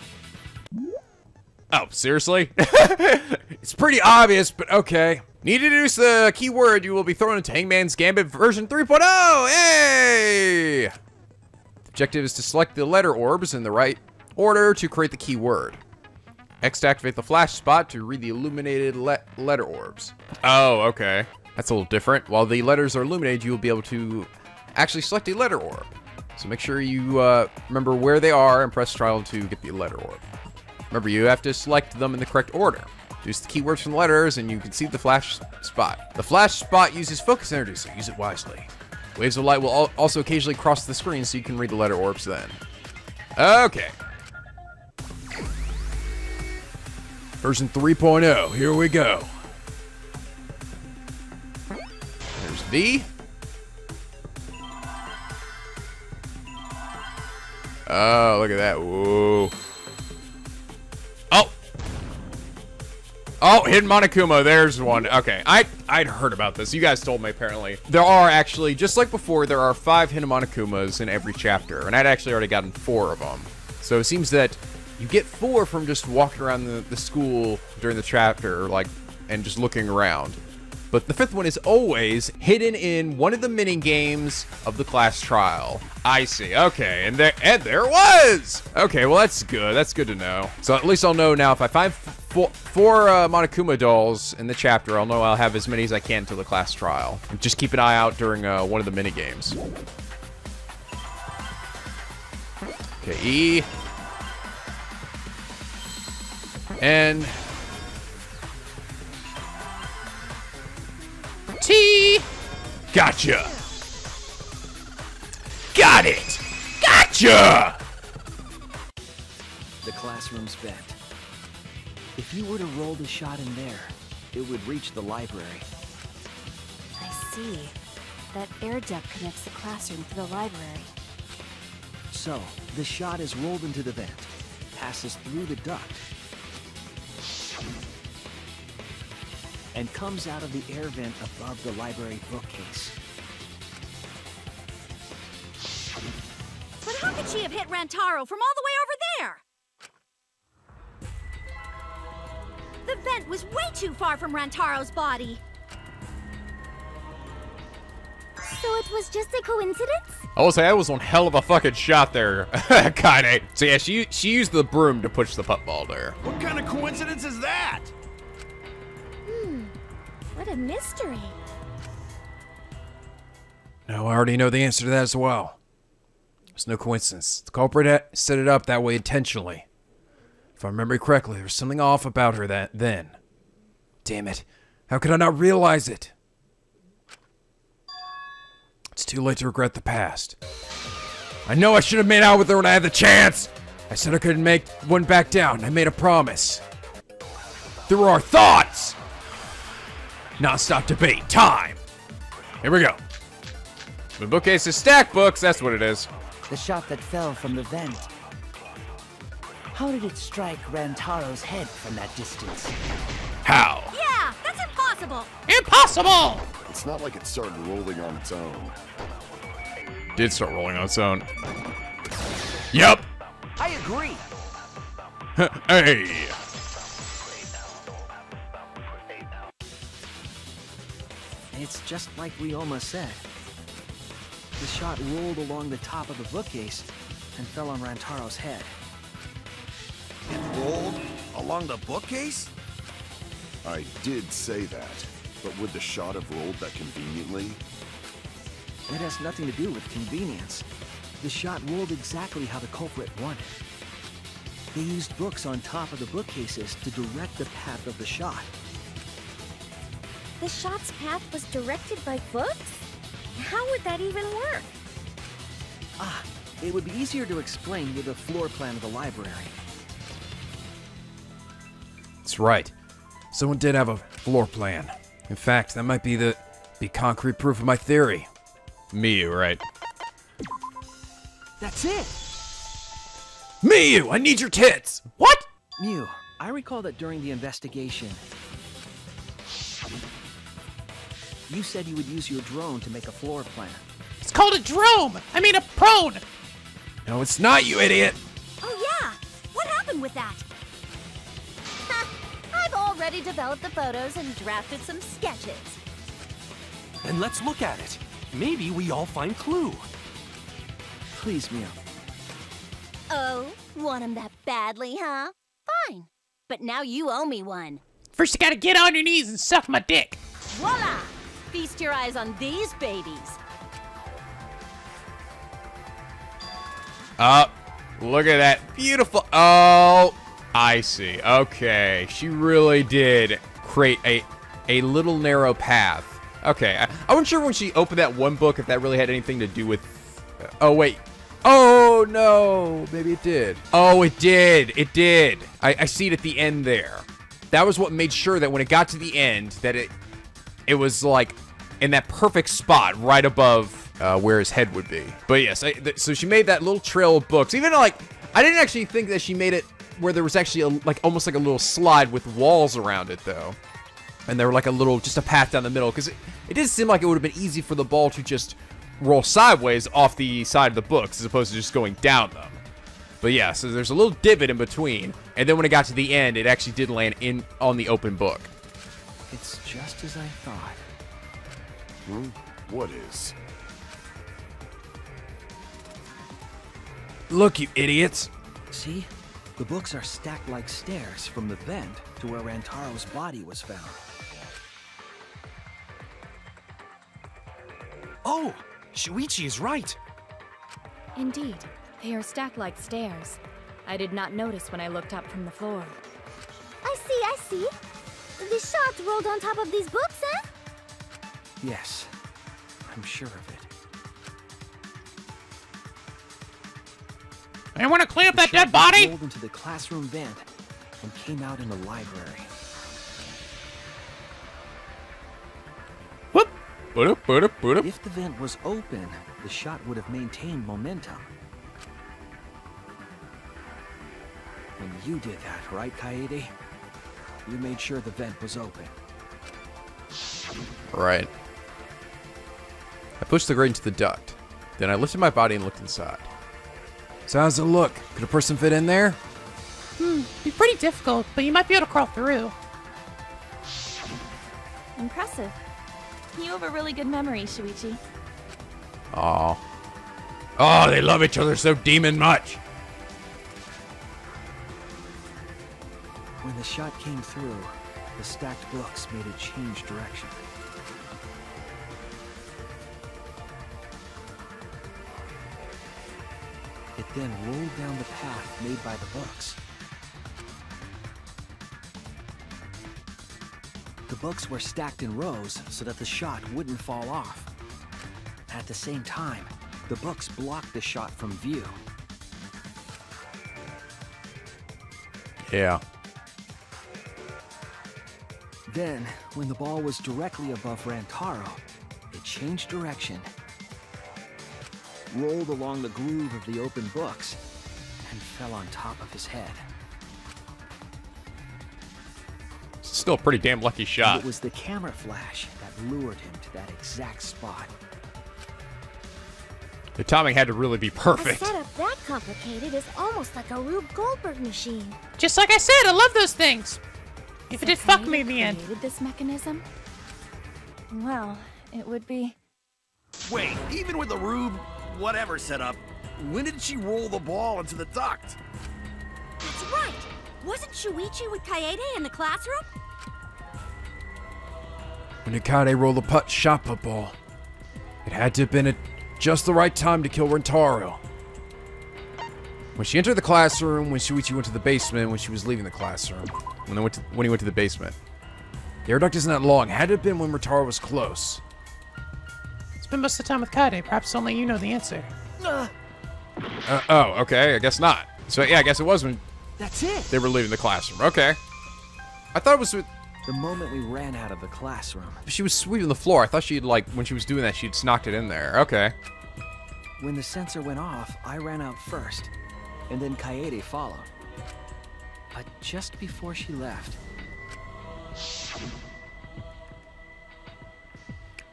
Oh, seriously? It's pretty obvious, but okay. Need to introduce the keyword you will be thrown into Hangman's Gambit version 3.0! Hey! The objective is to select the letter orbs in the right order to create the keyword. X to activate the flash spot to read the illuminated letter orbs. Oh, okay. That's a little different. While the letters are illuminated, you will be able to actually select a letter orb. So make sure you remember where they are and press trial to get the letter orb. Remember, you have to select them in the correct order. Use the keywords from the letters and you can see the flash spot. The flash spot uses focus energy, so use it wisely. Waves of light will also occasionally cross the screen so you can read the letter orbs then. Okay. Version 3.0, here we go. There's V. Oh, look at that. Whoa. Oh! Oh, hidden Monokuma. There's one. Okay. I'd heard about this. You guys told me, apparently. There are actually, just like before, there are 5 hidden Monokumas in every chapter. And I'd actually already gotten 4 of them. So it seems that you get 4 from just walking around the school during the chapter, like, and just looking around. But the 5th one is always hidden in one of the mini games of the class trial. I see. Okay, and there it was. Okay, well that's good. That's good to know. So at least I'll know now if I find four Monokuma dolls in the chapter, I'll know I'll have as many as I can till the class trial. And just keep an eye out during one of the mini games. Okay, E. And T. Gotcha. Got it. Gotcha. The classroom's bent. If you were to roll the shot in there, it would reach the library. I see. That air duct connects the classroom to the library. So, the shot is rolled into the vent, passes through the duct, and comes out of the air vent above the library bookcase. But how could she have hit Rantaro from all the way over there? The vent was way too far from Rantaro's body. So it was just a coincidence? I will say that was one hell of a fucking shot there, Kaede. So yeah, she used the broom to push the putt ball there. What kind of coincidence is that? What a mystery. No, I already know the answer to that as well. It's no coincidence. The culprit set it up that way intentionally. If I remember correctly, there was something off about her then. Damn it. How could I not realize it? It's too late to regret the past. I know I should have made out with her when I had the chance. I said I couldn't make one back down. I made a promise. Through our thoughts. Non-stop debate time. Here we go. The bookcase is stacked books. That's what it is. The shot that fell from the vent. How did it strike Rantaro's head from that distance? How? Yeah, that's impossible. Impossible! It's not like it started rolling on its own. Did start rolling on its own. Yep. I agree. Hey. It's just like we almost said. The shot rolled along the top of the bookcase and fell on Rantaro's head. It rolled along the bookcase? I did say that, but would the shot have rolled that conveniently? It has nothing to do with convenience. The shot rolled exactly how the culprit wanted. They used books on top of the bookcases to direct the path of the shot. The shot's path was directed by books? How would that even work? Ah, it would be easier to explain with a floor plan of the library. That's right. Someone did have a floor plan. In fact, that might be concrete proof of my theory. Miu, right? That's it. Miu, I need your tits. What? Miu, I recall that during the investigation, you said you would use your drone to make a floor plan. It's called a drone. I mean a prone. No, it's not, you idiot. Oh yeah. What happened with that? I've already developed the photos and drafted some sketches. Then let's look at it. Maybe we all find clue. Please, Miu. Oh, want him that badly, huh? Fine. But now you owe me one. First, you gotta get on your knees and suck my dick. Voila! Feast your eyes on these babies. Look at that beautiful. Oh. I see. Okay, she really did create a little narrow path. Okay, I wasn't sure when she opened that one book if that really had anything to do with... oh, wait. Oh, no. Maybe it did. Oh, it did. It did. I see it at the end there. That was what made sure that when it got to the end that it was, like, in that perfect spot right above where his head would be. But, yes, so she made that little trail of books. Even, like, I didn't actually think that she made it where there was actually almost like a little slide with walls around it though, and there were like a little just a path down the middle, because it did seem like it would have been easy for the ball to just roll sideways off the side of the books as opposed to just going down them. But yeah, so there's a little divot in between, and then when it got to the end, it actually did land in on the open book. It's just as I thought. What is? Look, you idiots! See? The books are stacked like stairs from the vent to where Rantaro's body was found. Oh! Shuichi is right! Indeed, they are stacked like stairs. I did not notice when I looked up from the floor. I see. The shot rolled on top of these books, eh? Yes, I'm sure of it. I want to clean up that dead body. Rolled into the classroom vent and came out in the library. Whoop! If the vent was open, the shot would have maintained momentum. And you did that, right, Kaede? You made sure the vent was open. Right. I pushed the grate into the duct. Then I lifted my body and looked inside. So how's it look? Could a person fit in there? Be pretty difficult, but you might be able to crawl through. Impressive. You have a really good memory, Shuichi. Aww. Oh, they love each other so demon much. When the shot came through, the stacked blocks made it change direction. It then rolled down the path made by the bucks. The bucks were stacked in rows so that the shot wouldn't fall off. At the same time, the bucks blocked the shot from view. Yeah. Then, when the ball was directly above Rantaro, it changed direction, rolled along the groove of the open books, and fell on top of his head. Still a pretty damn lucky shot. And it was the camera flash that lured him to that exact spot. The timing had to really be perfect. A setup that complicated is almost like a Rube Goldberg machine. Just like I said, I love those things. If it did fuck me in the end. This mechanism? Well, it would be... Wait, even with the Rube, whatever setup, when did she roll the ball into the duct? That's right! Wasn't Shuichi with Kaede in the classroom? When Kaede rolled the putt shot put ball, it had to have been at just the right time to kill Rantaro. When she entered the classroom, when Shuichi went to the basement, when she was leaving the classroom, when he went to the basement. The air duct isn't that long. Had it have been when Rantaro was close. Spend most of the time with Kaede. Perhaps only you know the answer. Oh, okay. I guess not. So yeah, I guess it was when that's it. They were leaving the classroom. Okay. I thought it was with... The moment we ran out of the classroom. She was sweeping the floor. I thought she'd like when she was doing that, she'd knocked it in there. Okay. When the sensor went off, I ran out first, and then Kaede followed. But just before she left...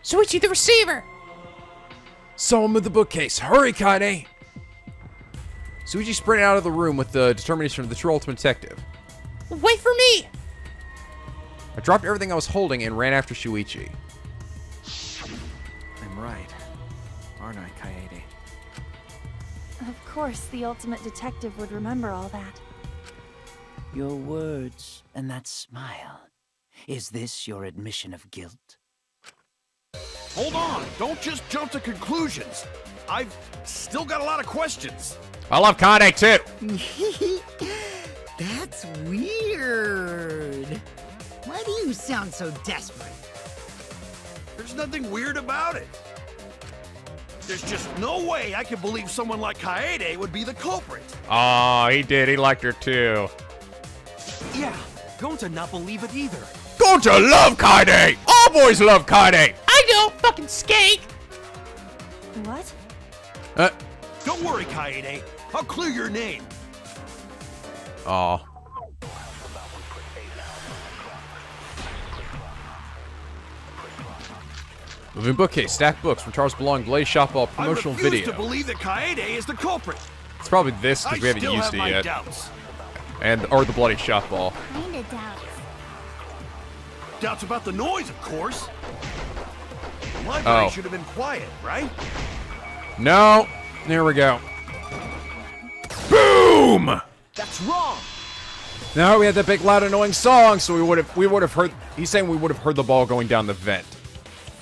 Shuichi, the receiver! Saw him with the bookcase. Hurry, Kaede! Shuichi sprinted out of the room with the determination of the true ultimate detective. Wait for me! I dropped everything I was holding and ran after Shuichi. I'm right, aren't I, Kaede? Of course, the ultimate detective would remember all that. Your words and that smile. Is this your admission of guilt? Hold on, don't just jump to conclusions. I've still got a lot of questions. I love Kaede too. That's weird. Why do you sound so desperate? There's nothing weird about it. There's just no way I can believe someone like Kaede would be the culprit. Oh, he did. He liked her too. Yeah, Gonta not believe it either. Gonta love Kaede! All boys love Kaede! I don't fucking skank! What? Don't worry, Kaede. I'll clear your name. Aw. Moving bookcase, stacked books from Charles Belong, Blaze Shopball, promotional video. I refuse to believe that Kaede is the culprit. It's probably this because we haven't used it yet. Doubts. And or the bloody shot ball. Kinda doubts. Doubts about the noise, of course. The library should have been quiet, right? No. There we go. Boom! That's wrong. No, we had that big loud annoying song, so we would have heard. He's saying we would have heard the ball going down the vent.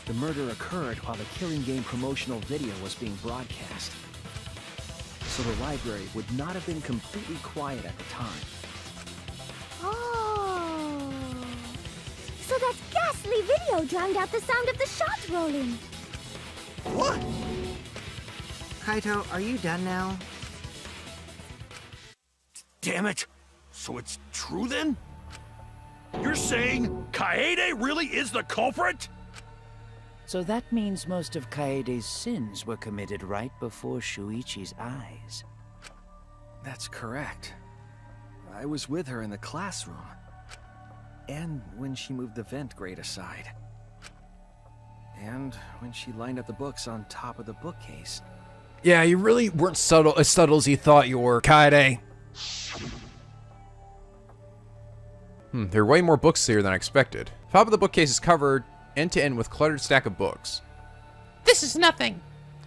The murder occurred while the Killing Game promotional video was being broadcast. So the library would not have been completely quiet at the time. Oh. So that ghastly video drowned out the sound of the shot rolling. What? Kaito, are you done now? Damn it. So it's true then? You're saying Kaede really is the culprit? So that means most of Kaede's sins were committed right before Shuichi's eyes. That's correct. I was with her in the classroom. And when she moved the vent grate aside. And when she lined up the books on top of the bookcase. Yeah, you really weren't subtle, as subtle as you thought you were, Kaede. There are way more books here than I expected. Top of the bookcase is covered end to end with cluttered stack of books. This is nothing.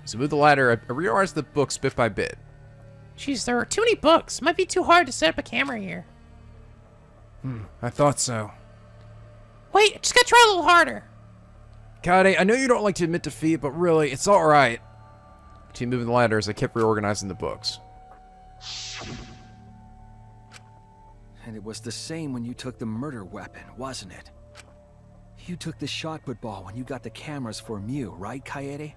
As I move the ladder, I reorganize the books bit by bit. Jeez, there are too many books. Might be too hard to set up a camera here. I thought so. Wait, I just gotta try a little harder. Kaede, I know you don't like to admit defeat, but really, it's alright. Keep moving the ladder as I kept reorganizing the books. And it was the same when you took the murder weapon, wasn't it? You took the shot put ball when you got the cameras for Miu, right, Kaede?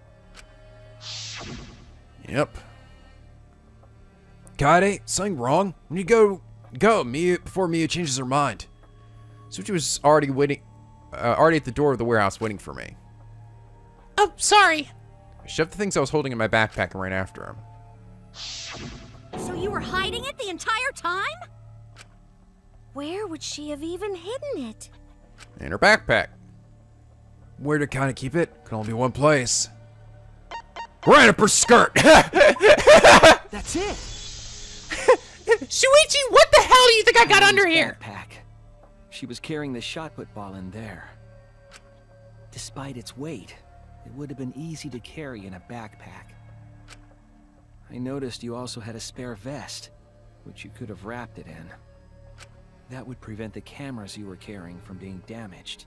Yep. Kaede, something wrong? When you go, Miu, before Miu changes her mind. Shuichi was already waiting, already at the door of the warehouse waiting for me. Oh, sorry. I shoved the things I was holding in my backpack and ran after him. So you were hiding it the entire time? Where would she have even hidden it? In her backpack. Where to kind of keep it? Could only be one place. Right up her skirt! That's it! Shuichi, what the hell do you think I got under here? Backpack. She was carrying the shot put ball in there. Despite its weight, it would have been easy to carry in a backpack. I noticed you also had a spare vest, which you could have wrapped it in. That would prevent the cameras you were carrying from being damaged.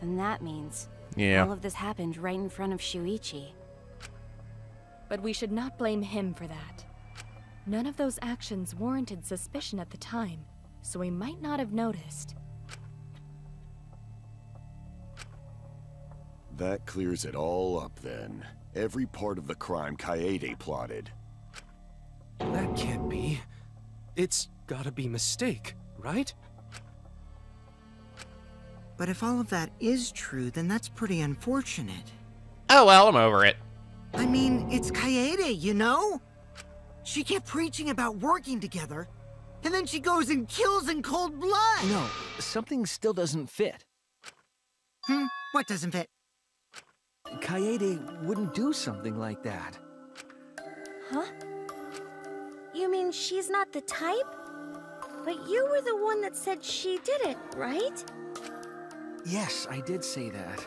And that means all of this happened right in front of Shuichi. But we should not blame him for that. None of those actions warranted suspicion at the time, so we might not have noticed. That clears it all up then. Every part of the crime Kaede plotted. That can't be. It's gotta be a mistake, right? But if all of that is true, then that's pretty unfortunate. Oh well, I'm over it. I mean, it's Kaede, you know? She kept preaching about working together, and then she goes and kills in cold blood! No, something still doesn't fit. What doesn't fit? Kaede wouldn't do something like that. Huh? You mean she's not the type? But you were the one that said she did it, right? Yes, I did say that.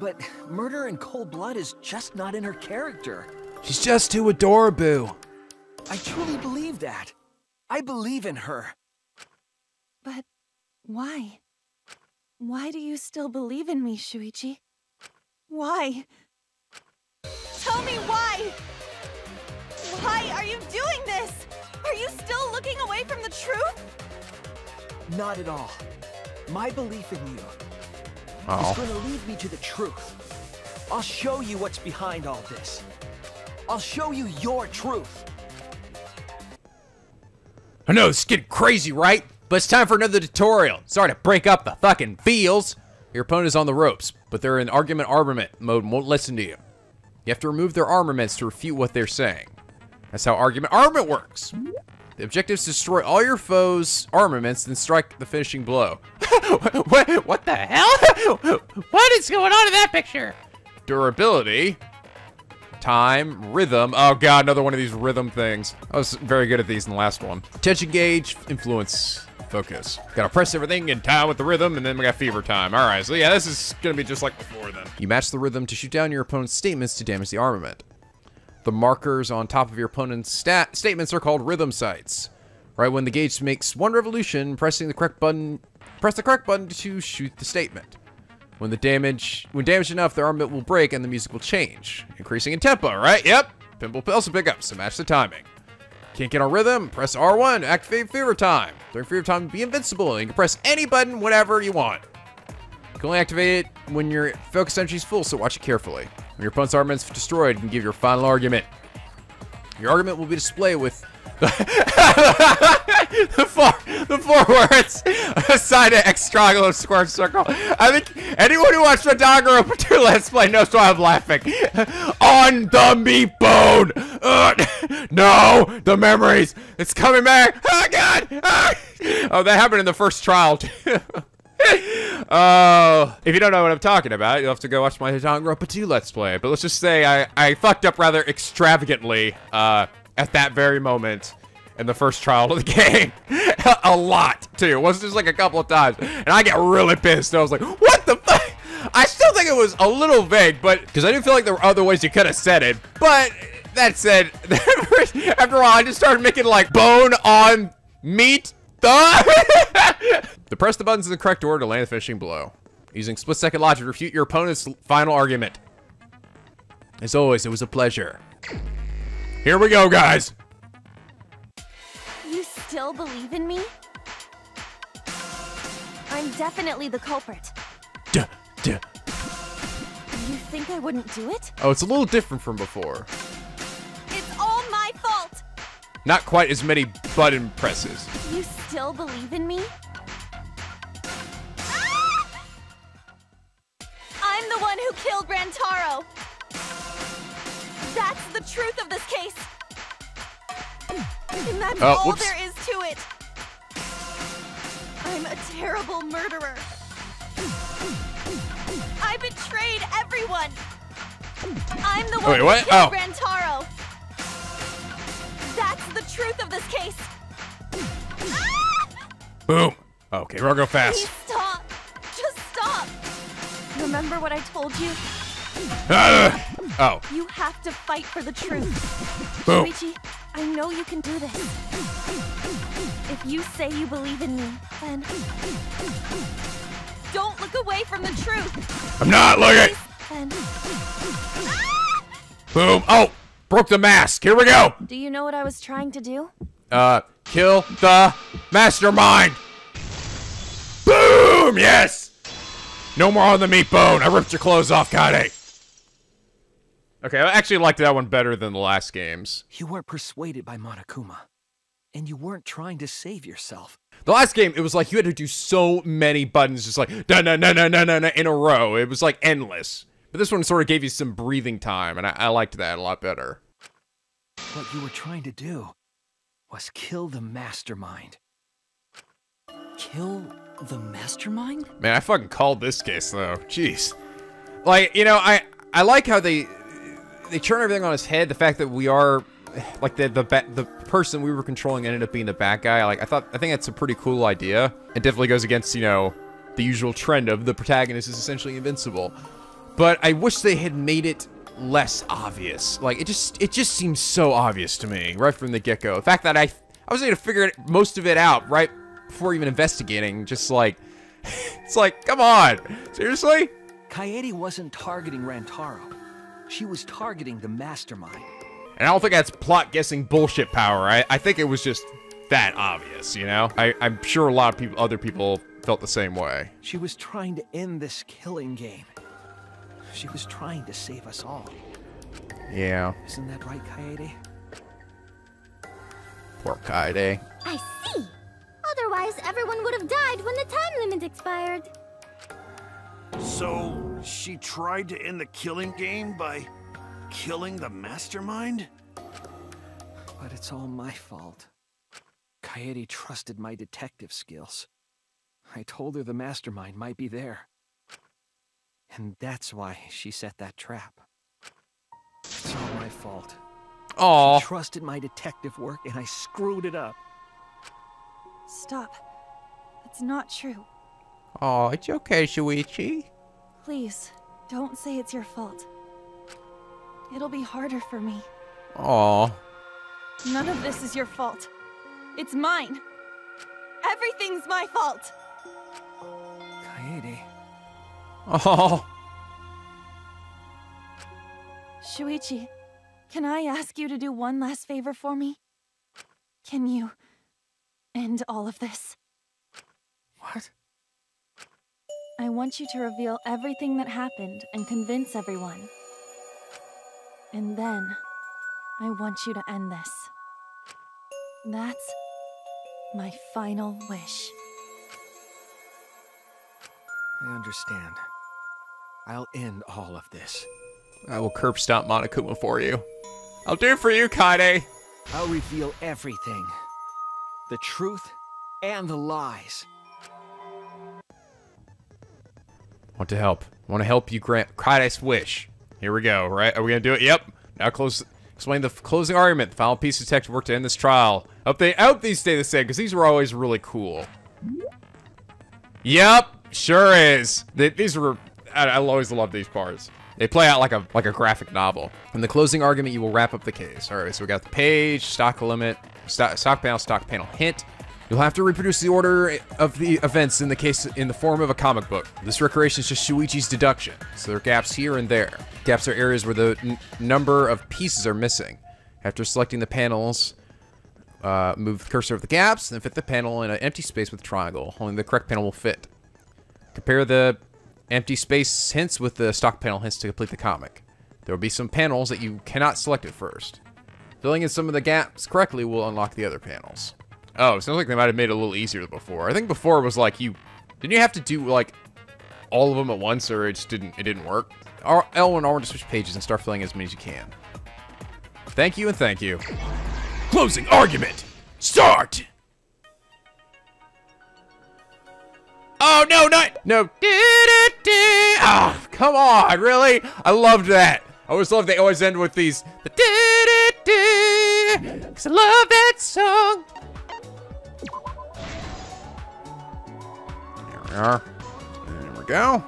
But murder in cold blood is just not in her character. She's just too adorable. I truly believe that. I believe in her. But why? Why do you still believe in me, Shuichi? Why? Tell me why! Why are you doing this? Are you still looking away from the truth? Not at all. My belief in you is going to lead me to the truth. I'll show you what's behind all this. I'll show you your truth. I know it's getting crazy, right? But it's time for another tutorial. Sorry to break up the fucking feels. Your opponent is on the ropes, but they're in argument armament mode and won't listen to you. You have to remove their armaments to refute what they're saying. That's how argument armament works. The objective is to destroy all your foes' armaments, then strike the finishing blow. What the hell? What is going on in that picture? Durability, time, rhythm. Oh god, another one of these rhythm things. I was very good at these in the last one. Attention gauge, influence. Focus. Gotta press everything in time with the rhythm, and then we got fever time. Alright, so yeah, this is gonna be just like before then. You match the rhythm to shoot down your opponent's statements to damage the armament. The markers on top of your opponent's statements are called rhythm sights. Right when the gauge makes one revolution, press the correct button to shoot the statement. When the damaged enough, the armament will break and the music will change. Increasing in tempo, right? Yep. Pinball pills will pick up, so match the timing. Can't get on rhythm? Press R1 to activate fever time. During fever time, be invincible. You can press any button whenever you want. You can only activate it when your focus energy is full, so watch it carefully. When your opponent's armament is destroyed, you can give your final argument. Your argument will be displayed with... The four words, aside an extragle of square circle. I think anyone who watched the Danganronpa Let's Play knows why I'm laughing. On the meat bone. No, the memories. It's coming back. Oh God. Oh, that happened in the first trial. If you don't know what I'm talking about, you'll have to go watch my Danganronpa 2 Let's Play. But let's just say I fucked up rather extravagantly at that very moment in the first trial of the game. A lot, too. It wasn't just like a couple of times. And I get really pissed. I was like, what the fuck? I still think it was a little vague, but because I do feel like there were other ways you could have said it. But that said, after a while, I just started making like bone on meat. The press the buttons in the correct order to land the finishing blow. Using split-second logic, refute your opponent's final argument. As always, it was a pleasure. Here we go, guys. You still believe in me? I'm definitely the culprit. Duh. You think I wouldn't do it? Oh, it's a little different from before. It's all my fault. Not quite as many button presses. You still believe in me? Ah! I'm the one who killed Rantaro. That's the truth of this case. And that's all there is to it. I'm a terrible murderer. I betrayed everyone. I'm the one who killed Rantaro. That's the truth of this case. Boom. Okay, we'll go fast. Please stop. Just stop. Remember what I told you? You have to fight for the truth. Boom. Shuichi, I know you can do this. If you say you believe in me, then don't look away from the truth. I'm not looking. Then boom. Oh. Broke the mask. Here we go. Do you know what I was trying to do? Kill the mastermind. Boom. Yes. No more on the meat bone. I ripped your clothes off, Kaede. Okay, I actually liked that one better than the last game's. You weren't persuaded by Monokuma, and you weren't trying to save yourself. The last game, it was like you had to do so many buttons, just like da-na-na-na-na-na in a row. It was like endless. But this one sort of gave you some breathing time, and I liked that a lot better. What you were trying to do was kill the mastermind. Kill the mastermind? Man, I fucking called this case, though. Jeez. Like, you know, I like how they turn everything on his head. The fact that we are, like, the person we were controlling ended up being the bad guy. Like, I think that's a pretty cool idea. It definitely goes against, you know, the usual trend of the protagonist is essentially invincible. But I wish they had made it less obvious. Like, it just seems so obvious to me right from the get-go. The fact that I was able to figure most of it out right before even investigating, just like, it's like, come on, seriously? Kaede wasn't targeting Rantaro. She was targeting the mastermind. And I don't think that's plot guessing bullshit power. I think it was just that obvious, you know? I'm sure a lot of people, other people felt the same way. She was trying to end this killing game. She was trying to save us all. Yeah. Isn't that right, Kaede? Poor Kaede. I see. Otherwise, everyone would have died when the time limit expired. So, she tried to end the killing game by killing the mastermind? But it's all my fault. Kaede trusted my detective skills. I told her the mastermind might be there. And that's why she set that trap. It's all my fault. Aww. She trusted my detective work and I screwed it up. Stop. That's not true. Oh, it's okay, Shuichi. Please, don't say it's your fault. It'll be harder for me. Aww. None of this is your fault. It's mine. Everything's my fault. Kaede. Oh. Shuichi, can I ask you to do one last favor for me? Can you end all of this? What? I want you to reveal everything that happened and convince everyone. And then, I want you to end this. That's my final wish. I understand. I'll end all of this. I will curb stomp Monokuma for you. I'll do it for you, Kaede. I'll reveal everything. The truth and the lies. Want to help. Want to help you grant Kaede's wish. Here we go, right? Are we going to do it? Yep. Now close. Explain the closing argument. The final piece of text work to end this trial. I hope these stay the same, because these were always really cool. Yep. Sure is. These were... I always love these parts. They play out like a graphic novel. In the closing argument, you will wrap up the case. All right, so we got the page, stock limit, stock panel hint. You'll have to reproduce the order of the events in the case in the form of a comic book. This recreation is just Shuichi's deduction. So there are gaps here and there. Gaps are areas where the number of pieces are missing. After selecting the panels, move the cursor over the gaps, then fit the panel in an empty space with a triangle. Only the correct panel will fit. Compare the empty space hints with the stock panel hints to complete the comic. There will be some panels that you cannot select at first. Filling in some of the gaps correctly will unlock the other panels. Oh, it sounds like they might have made it a little easier than before. I think before it was like didn't you have to do like all of them at once, or it didn't work. L1 and R1 to switch pages and start filling as many as you can. Thank you and thank you. Closing argument. Start. Oh no, not no. Oh, come on, really? I loved that. I always love they always end with these. Cause I love that song. There we are. There we go.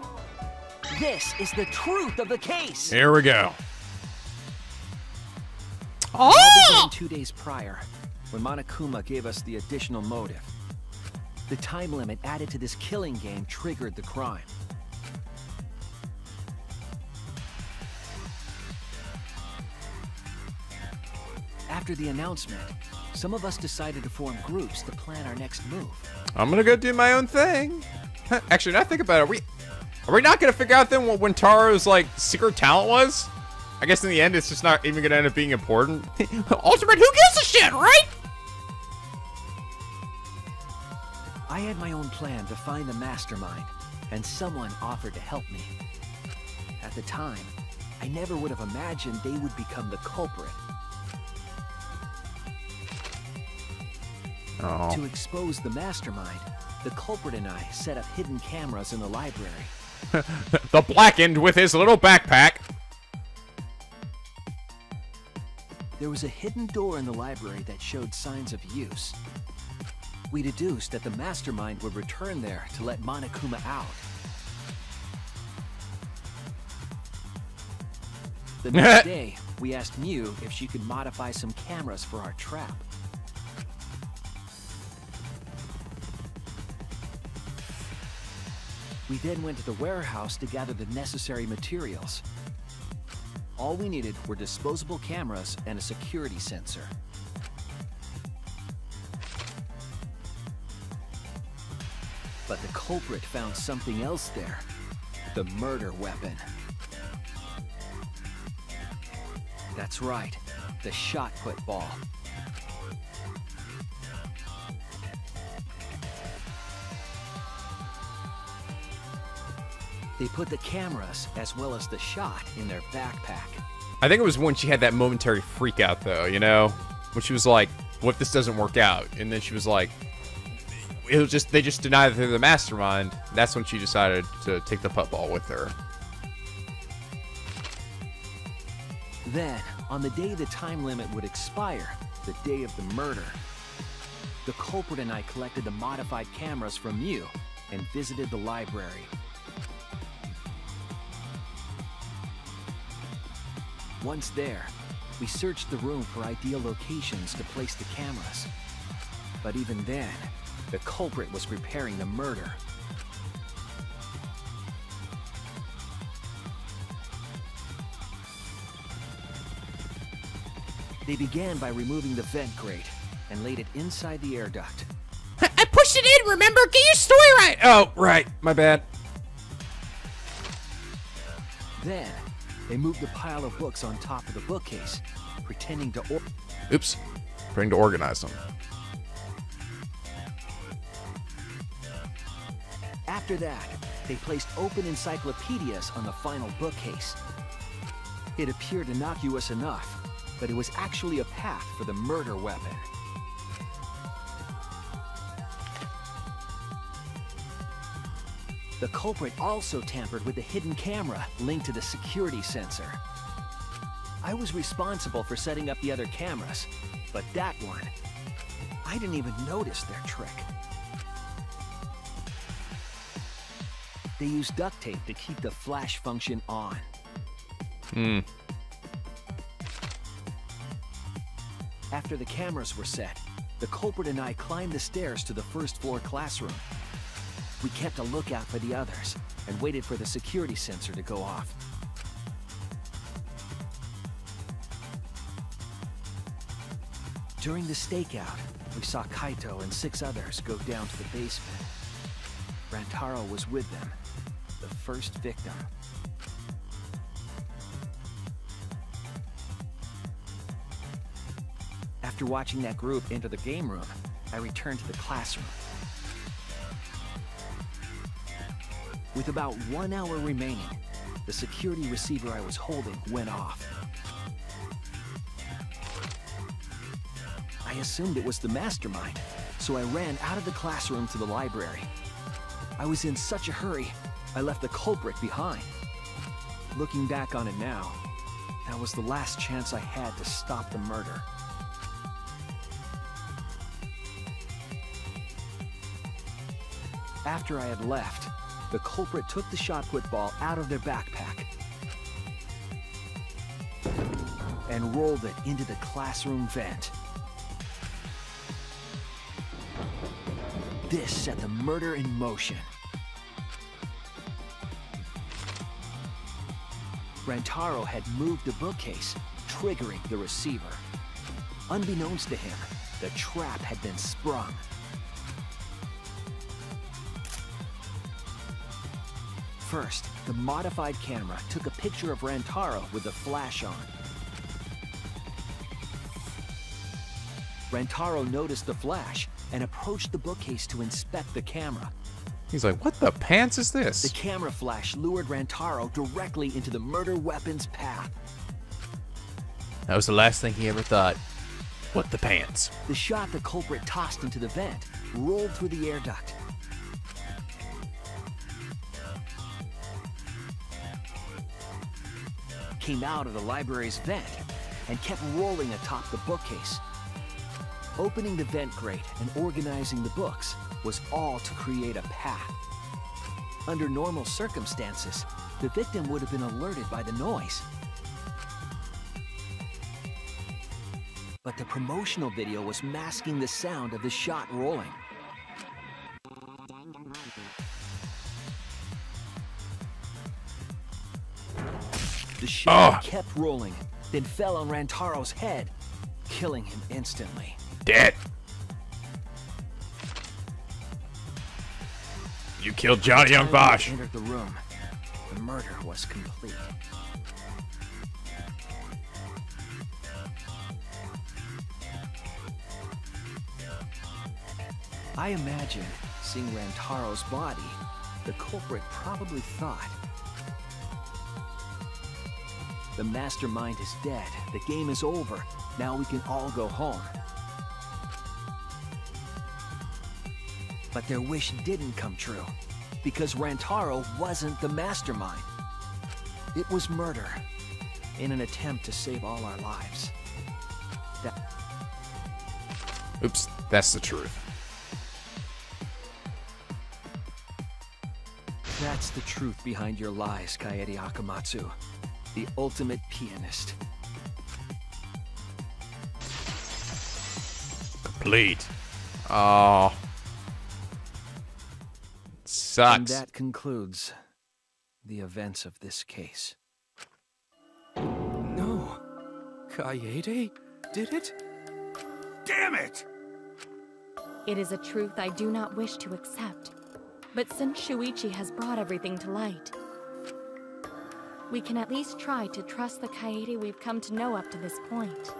This is the truth of the case. Here we go. Oh! 2 days prior, when Monokuma gave us the additional motive. The time limit added to this killing game triggered the crime. After the announcement, some of us decided to form groups to plan our next move. I'm gonna go do my own thing. Actually, now I think about it, are we not gonna figure out then what Wintaro's like secret talent was? I guess in the end, it's just not even gonna end up being important. Ultimate, who gives a shit, right? I had my own plan to find the mastermind, and someone offered to help me. At the time, I never would have imagined they would become the culprit. Oh. To expose the mastermind, the culprit and I set up hidden cameras in the library. The blackened with his little backpack. There was a hidden door in the library that showed signs of use. We deduced that the mastermind would return there to let Monokuma out. The next day, we asked Miu if she could modify some cameras for our trap. We then went to the warehouse to gather the necessary materials. All we needed were disposable cameras and a security sensor. But the culprit found something else there. The murder weapon. That's right. The shot put ball. They put the cameras, as well as the shot, in their backpack. I think it was when she had that momentary freak out, though, you know? When she was like, what if this doesn't work out? And then she was like... It was just, they just denied that they're the mastermind. That's when she decided to take the putt ball with her. Then, on the day the time limit would expire, the day of the murder, the culprit and I collected the modified cameras from you and visited the library. Once there, we searched the room for ideal locations to place the cameras. But even then, the culprit was preparing the murder. They began by removing the vent grate and laid it inside the air duct. I pushed it in, remember? Get your story right! Oh, right. My bad. Then, they moved the pile of books on top of the bookcase, pretending to organize them. After that, they placed open encyclopedias on the final bookcase. It appeared innocuous enough, but it was actually a path for the murder weapon. The culprit also tampered with the hidden camera linked to the security sensor. I was responsible for setting up the other cameras, but that one, I didn't even notice their trick. They used duct tape to keep the flash function on. After the cameras were set, the culprit and I climbed the stairs to the first floor classroom. We kept a lookout for the others and waited for the security sensor to go off. During the stakeout, we saw Kaito and 6 others go down to the basement. Rantaro was with them, the first victim. After watching that group enter the game room, I returned to the classroom. With about 1 hour remaining, the security receiver I was holding went off. I assumed it was the mastermind, so I ran out of the classroom to the library. I was in such a hurry, I left the culprit behind. Looking back on it now, that was the last chance I had to stop the murder. After I had left, the culprit took the shot-put ball out of their backpack and rolled it into the classroom vent. This set the murder in motion. Rantaro had moved the bookcase, triggering the receiver. Unbeknownst to him, the trap had been sprung. First, the modified camera took a picture of Rantaro with the flash on. Rantaro noticed the flash and approached the bookcase to inspect the camera. He's like, what the pants is this? The camera flash lured Rantaro directly into the murder weapon's path. That was the last thing he ever thought. What the pants? The shot the culprit tossed into the vent rolled through the air duct. Came out of the library's vent and kept rolling atop the bookcase. Opening the vent grate and organizing the books was all to create a path. Under normal circumstances, the victim would have been alerted by the noise. But the promotional video was masking the sound of the shot rolling. The shot kept rolling, then fell on Rantaro's head, killing him instantly. Dead. You killed Johnny on Bosch. Entered the room. The murder was complete. I imagine, seeing Rantaro's body, the culprit probably thought, the mastermind is dead. The game is over. Now we can all go home. But their wish didn't come true, because Rantaro wasn't the mastermind. It was murder, in an attempt to save all our lives. That... Oops, that's the truth. That's the truth behind your lies, Kaede Akamatsu. The ultimate pianist. Complete. Oh. Sucks. And that concludes the events of this case. No. Kaede did it? Damn it! It is a truth I do not wish to accept. But since Shuichi has brought everything to light, we can at least try to trust the Kaede we've come to know up to this point.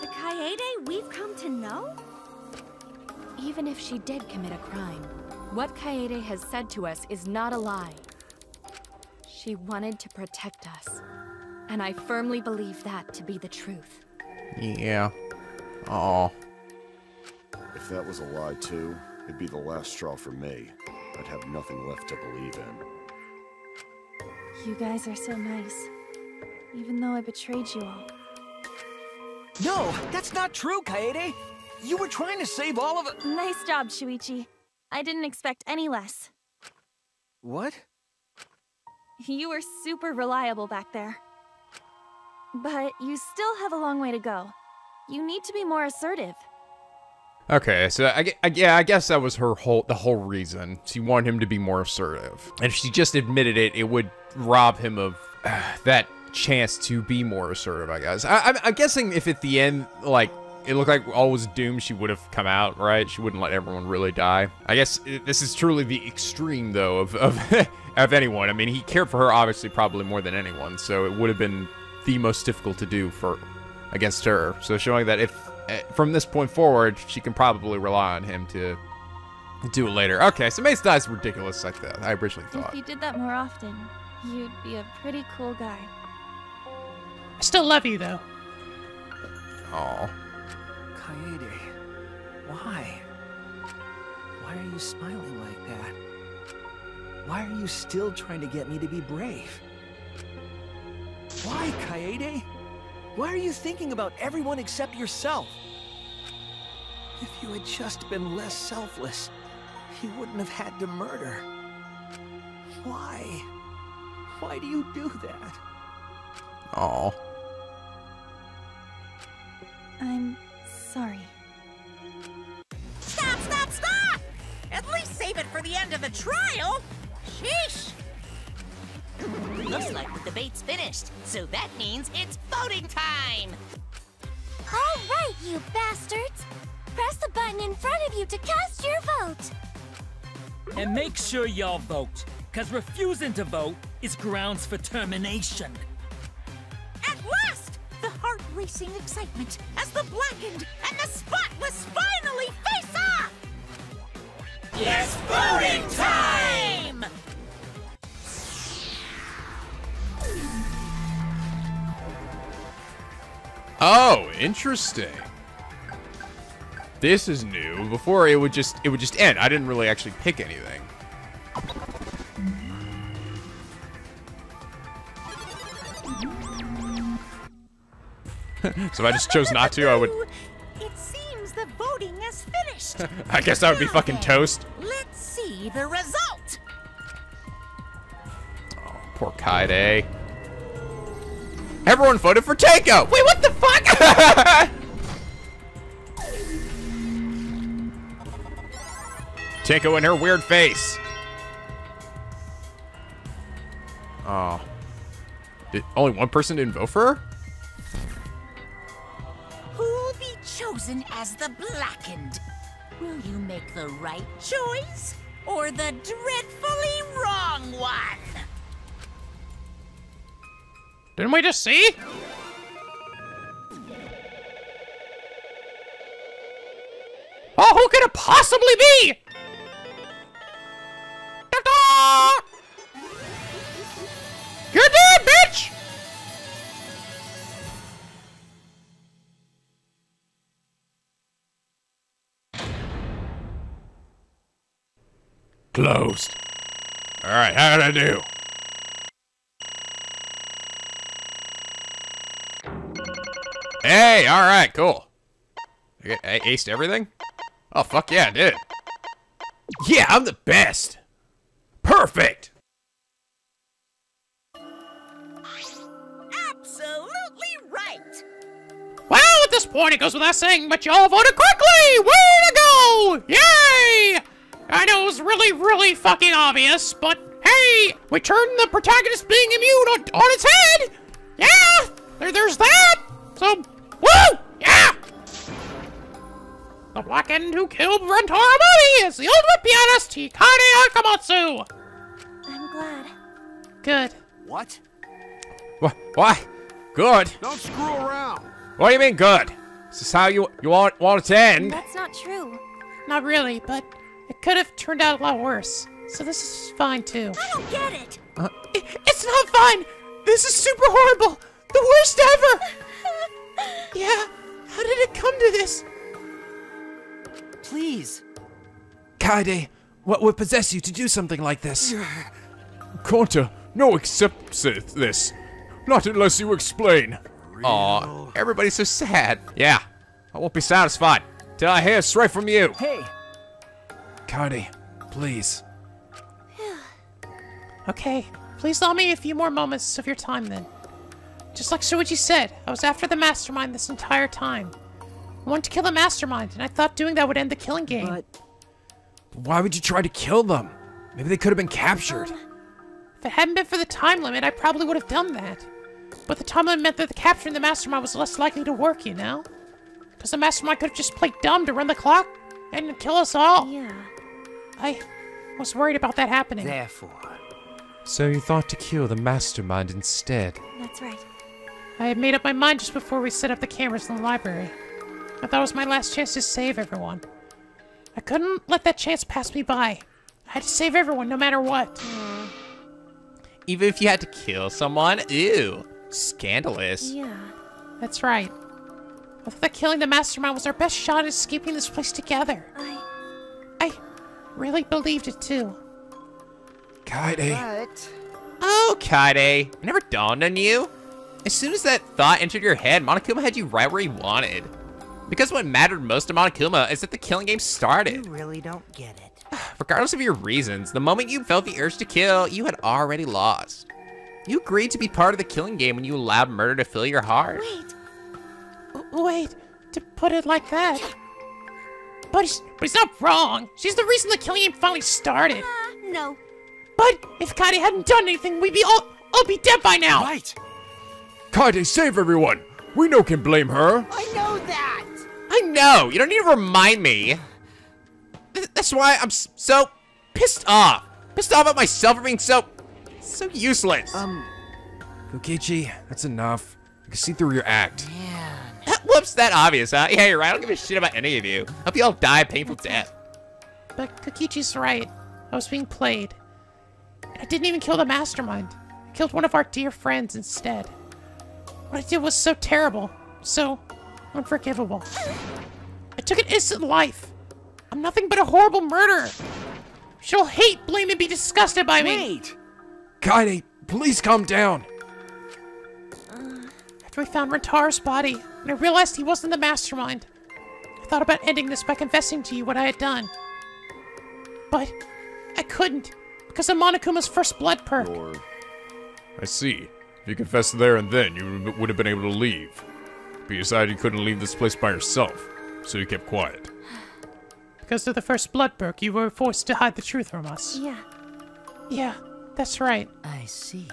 The Kaede we've come to know? Even if she did commit a crime, What Kaede has said to us is not a lie. She wanted to protect us. And I firmly believe that to be the truth. Yeah. Oh. If that was a lie too, it'd be the last straw for me. I'd have nothing left to believe in. You guys are so nice. Even though I betrayed you all. No, that's not true, Kaede! You were trying to save all of us. Nice job, Shuichi. I didn't expect any less. What? You were super reliable back there. But you still have a long way to go. You need to be more assertive. Okay, so I guess that was her whole reason. She wanted him to be more assertive. And if she just admitted it, it would rob him of that chance to be more assertive, I guess. I'm guessing if at the end, like, it looked like all was doomed, she would have come out, right? She wouldn't let everyone really die. I guess this is truly the extreme, though, of anyone. I mean, he cared for her, obviously, probably more than anyone, so it would have been the most difficult to do for against her. So showing that if, from this point forward, she can probably rely on him to do it later. Okay, so Mace dies ridiculous like that. I originally thought. If you did that more often, you'd be a pretty cool guy. I still love you, though. Aw. Kaede, why? Why are you smiling like that? Why are you still trying to get me to be brave? Why, Kaede? Why are you thinking about everyone except yourself? If you had just been less selfless, you wouldn't have had to murder. Why? Why do you do that? Aw. I'm... sorry. Stop, stop, stop! At least save it for the end of the trial! Sheesh! Looks like the debate's finished, so that means it's voting time! Alright, you bastards! Press the button in front of you to cast your vote! And make sure y'all vote, because refusing to vote is grounds for termination. At last! The heart-racing excitement as the blackened and the spotless finally face off! It's voting time! Oh, interesting. This is new. Before it would just end. I didn't really actually pick anything. So if I just chose not to, I would... It seems the voting is finished. I guess I would be fucking toast. Let's see the result. Oh, poor Kaede. Everyone voted for Tenko. Wait, what the fuck? Tenko and her weird face. Oh. Only one person didn't vote for her? Chosen as the blackened. Will you make the right choice or the dreadfully wrong one? Didn't we just see? Oh, who could it possibly be? Ta-da! You're dead, bitch! Closed. All right, how did I do? Hey, all right, cool. I aced everything? Oh, fuck yeah, I did. Yeah, I'm the best. Perfect. Absolutely right. Well, at this point, it goes without saying, but y'all voted correctly. Way to go. Yay. I know it was really, really fucking obvious, but hey, we turned the protagonist being immune on its head! Yeah! There's that! So, woo! Yeah! The blackened who killed Rantaro is the ultimate pianist, Hikane Akamatsu! I'm glad. Good. What? Why? Good. Don't screw around. What do you mean good? This is how you want it to end. That's not true. Not really, but... It could have turned out a lot worse. So this is fine, too. I don't get it! It's not fine! This is super horrible! The worst ever! Yeah, how did it come to this? Please. Kaede, what would possess you to do something like this? Gonta, no accepts this. Not unless you explain. Aw, everybody's so sad. Yeah, I won't be satisfied till I hear straight from you. Hey. Kaede, please. Okay, please allow me a few more moments of your time then. Just like Shuichi said, I was after the mastermind this entire time. I wanted to kill the mastermind, and I thought doing that would end the killing game. But why would you try to kill them? Maybe they could have been captured. If it hadn't been for the time limit, I probably would have done that. But the time limit meant that the capturing the mastermind was less likely to work, you know? Because the mastermind could have just played dumb to run the clock and kill us all. Yeah. I was worried about that happening. Therefore. So you thought to kill the mastermind instead. That's right. I had made up my mind just before we set up the cameras in the library. I thought it was my last chance to save everyone. I couldn't let that chance pass me by. I had to save everyone no matter what. Mm. Even if you had to kill someone? Ew. Scandalous. Yeah. That's right. I thought that killing the mastermind was our best shot at escaping this place together. I really believed it too. Kaede. What? Oh, Kaede. It never dawned on you? As soon as that thought entered your head, Monokuma had you right where he wanted. Because what mattered most to Monokuma is that the killing game started. You really don't get it. Regardless of your reasons, the moment you felt the urge to kill, you had already lost. You agreed to be part of the killing game when you allowed murder to fill your heart. Wait, to put it like that. But he's not wrong. She's the reason the killing game finally started. No. But if Kaede hadn't done anything, we'd be all be dead by now. Right. Kaede, save everyone. We no can blame her. I know that. I know. You don't need to remind me. That's why I'm so pissed off. Pissed off at myself for being so useless. Kokichi, that's enough. I can see through your act. Yeah. Whoops, that obvious, huh? Yeah, you're right. I don't give a shit about any of you. Hope you all die a painful death. But Kokichi's right. I was being played. I didn't even kill the mastermind. I killed one of our dear friends instead. What I did was so terrible, so unforgivable. I took an innocent life. I'm nothing but a horrible murderer. She'll hate, blame, and be disgusted by me. Wait! Kaede, please calm down. After we found Rantaro's body, and I realized he wasn't the mastermind, I thought about ending this by confessing to you what I had done. But I couldn't. Because of Monokuma's first blood perk. Lord. I see. If you confessed there and then, you would have been able to leave. But you decided you couldn't leave this place by yourself, so you kept quiet. Because of the first blood perk, you were forced to hide the truth from us. Yeah, that's right. I see.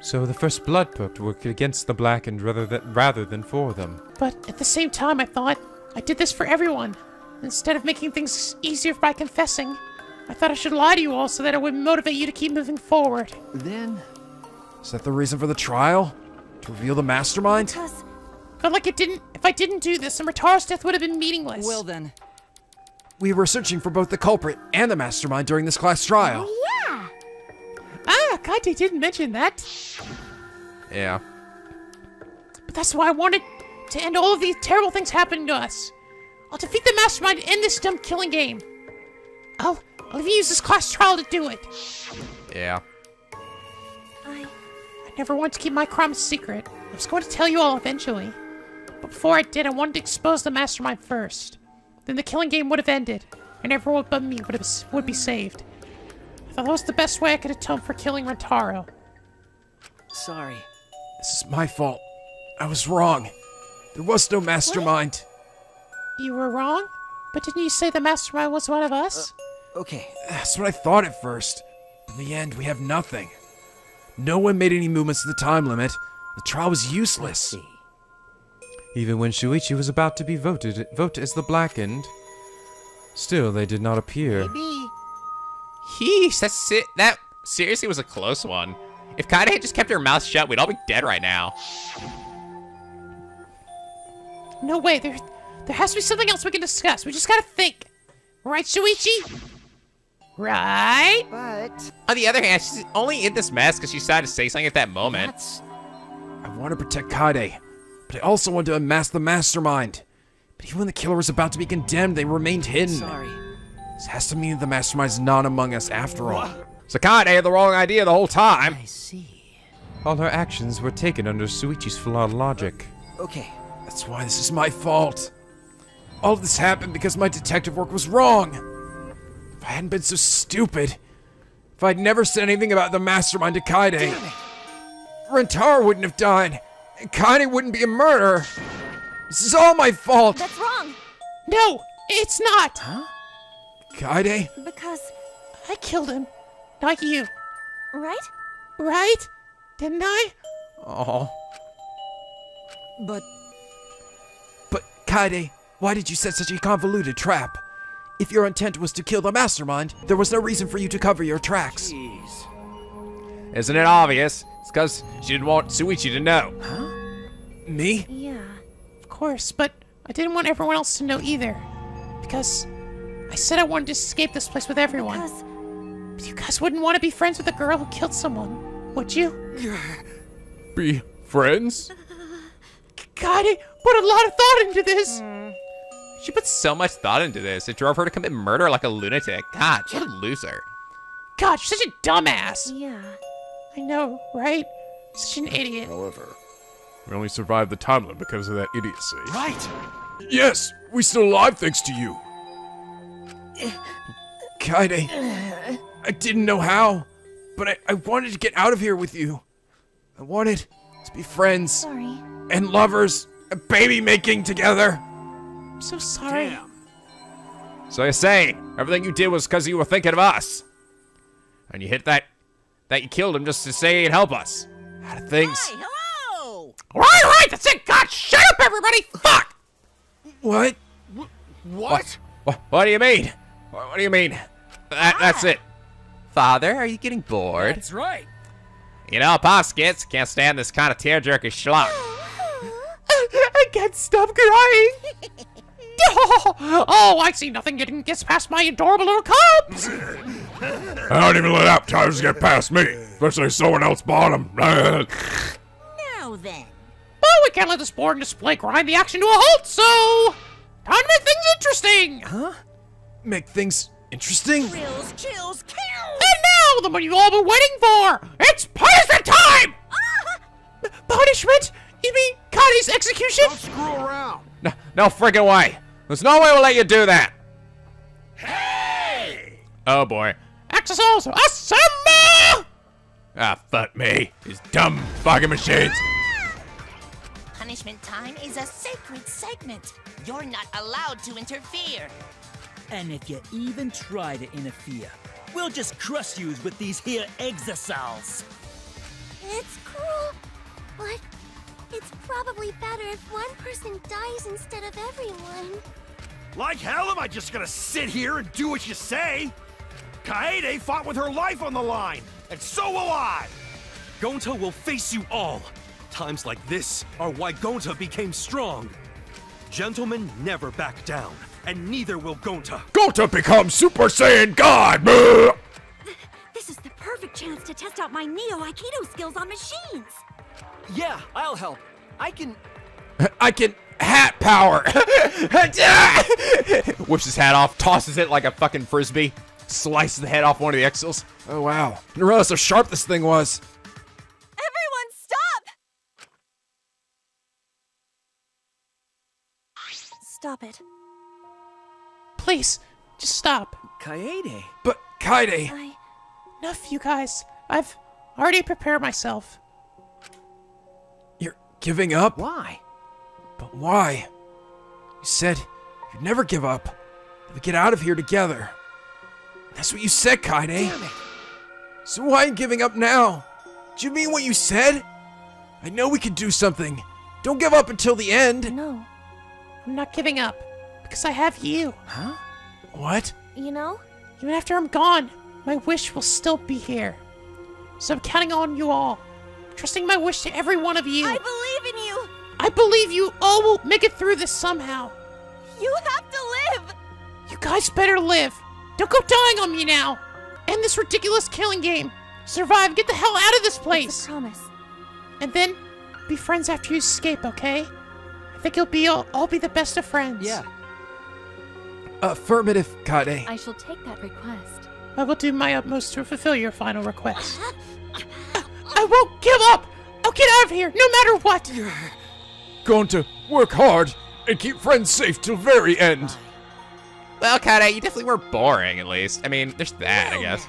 So the first blood perk worked against the blackened rather than for them. But at the same time, I thought, I did this for everyone. Instead of making things easier by confessing, I thought I should lie to you all so that it would motivate you to keep moving forward. Then, is that the reason for the trial? To reveal the mastermind? Because I felt like it didn't. If I didn't do this, then Rantaro's death would have been meaningless. Well then, we were searching for both the culprit and the mastermind during this class trial. Yeah. Ah, Kaede didn't mention that. Yeah. But that's why I wanted to end all of these terrible things happening to us. I'll defeat the mastermind and end this dumb killing game. I'll even use this class trial to do it. Yeah. I never wanted to keep my crime a secret. I was going to tell you all eventually. But before I did, I wanted to expose the mastermind first. Then the killing game would have ended, and everyone but me would be saved. I thought that was the best way I could atone for killing Rantaro. Sorry. This is my fault. I was wrong. There was no mastermind. What? You were wrong? But didn't you say the mastermind was one of us? Okay. That's what I thought at first. In the end, we have nothing. No one made any movements to the time limit. The trial was useless. Even when Shuichi was about to be voted as the blackened, still they did not appear. Maybe. Yeesh, that seriously was a close one. If Kaede had just kept her mouth shut, we'd all be dead right now. No way, there has to be something else we can discuss. We just gotta think. Right, Shuichi? Right? But... on the other hand, she's only in this mess because she decided to say something at that moment. That's... I want to protect Kaede, but I also want to unmask the mastermind. But even when the killer was about to be condemned, they remained hidden. Sorry. This has to mean that the mastermind's not among us after all. So Kaede had the wrong idea the whole time. I see. All her actions were taken under Shuichi's flawed logic. Okay. That's why this is my fault. All of this happened because my detective work was wrong. If I hadn't been so stupid, if I'd never said anything about the mastermind to Kaede, Rantaro wouldn't have died, and Kaede wouldn't be a murderer. This is all my fault. That's wrong. No, it's not. Huh? Kaede? Because I killed him, not you. Right? Right? Didn't I? Oh. But Kaede, why did you set such a convoluted trap? If your intent was to kill the mastermind, there was no reason for you to cover your tracks. Jeez. Isn't it obvious? It's because she didn't want Shuichi to know. Huh? Me? Yeah, of course, but I didn't want everyone else to know either. Because I said I wanted to escape this place with everyone. Because... but you guys wouldn't want to be friends with a girl who killed someone, would you? Be friends? Kaede put a lot of thought into this. She put so much thought into this, it drove her to commit murder like a lunatic. God, she's a loser. God, she's such a dumbass. Yeah, I know, right? Such an idiot. However, we only survived the timeline because of that idiocy. Right. Yes, we're still alive thanks to you. Kaede, I didn't know how, but I wanted to get out of here with you. I wanted to be friends. Sorry. And lovers, and baby-making together. I'm so sorry. Damn. So I say, everything you did was because you were thinking of us. And you hit that you killed him just to say he'd help us. Out of things. Hi, hello! Right, that's it! God, shut up, everybody! Fuck! What? What do you mean? What do you mean? That's it. Father, are you getting bored? That's right. You know, Pops can't stand this kind of tear-jerky schlock. I can't stop crying. Oh, I see nothing getting past my adorable little cubs. I don't even let appetizers get past me, especially someone else bought them. Now then. But we can't let this boring display grind the action to a halt, so time to make things interesting. Huh? Make things interesting? Thrills, chills, kills. And now, the moment you've all been waiting for. It's punishment time. Punishment? You mean Kade's execution? Don't screw around. No freaking way. There's no way we'll let you do that. Hey! Oh boy. Access also. Assemble! Ah, fuck me. These dumb fucking machines. Punishment time is a sacred segment. You're not allowed to interfere. And if you even try to interfere, we'll just crush you with these here exercises. It's cruel, but... it's probably better if one person dies instead of everyone. Like hell am I just gonna sit here and do what you say? Kaede fought with her life on the line, and so will I! Gonta will face you all. Times like this are why Gonta became strong. Gentlemen never back down, and neither will Gonta. Gonta becomes Super Saiyan God! This is the perfect chance to test out my Neo Aikido skills on machines. Yeah, I'll help. I can hat power. Whips his hat off, tosses it like a fucking frisbee, slices the head off one of the axles. Oh wow! I didn't realize how sharp this thing was. Everyone, stop! Stop it. Please, just stop. Kaede. But Kaede. Enough, you guys. I've already prepared myself. Giving up? Why? But why? You said you'd never give up. We'd get out of here together. That's what you said, Kaede. Damn it. So why are you giving up now? Do you mean what you said? I know we can do something. Don't give up until the end. No. I'm not giving up. Because I have you. Huh? What? You know? Even after I'm gone, my wish will still be here. So I'm counting on you all. Trusting my wish to every one of you. I believe in you. I believe you all will make it through this somehow. You have to live. You You guys better live. Don't go dying on me now. End this ridiculous killing game. Survive. Get the hell out of this place. It's a promise. And then be friends after you escape, okay? I think you'll be all be the best of friends. Yeah. Affirmative, Kaede. I shall take that request. I will do my utmost to fulfill your final request. I won't give up! I'll get out of here, no matter what! You're going to work hard and keep friends safe till very end. Well, Kaede, you definitely were boring, at least. I mean, there's that, I guess.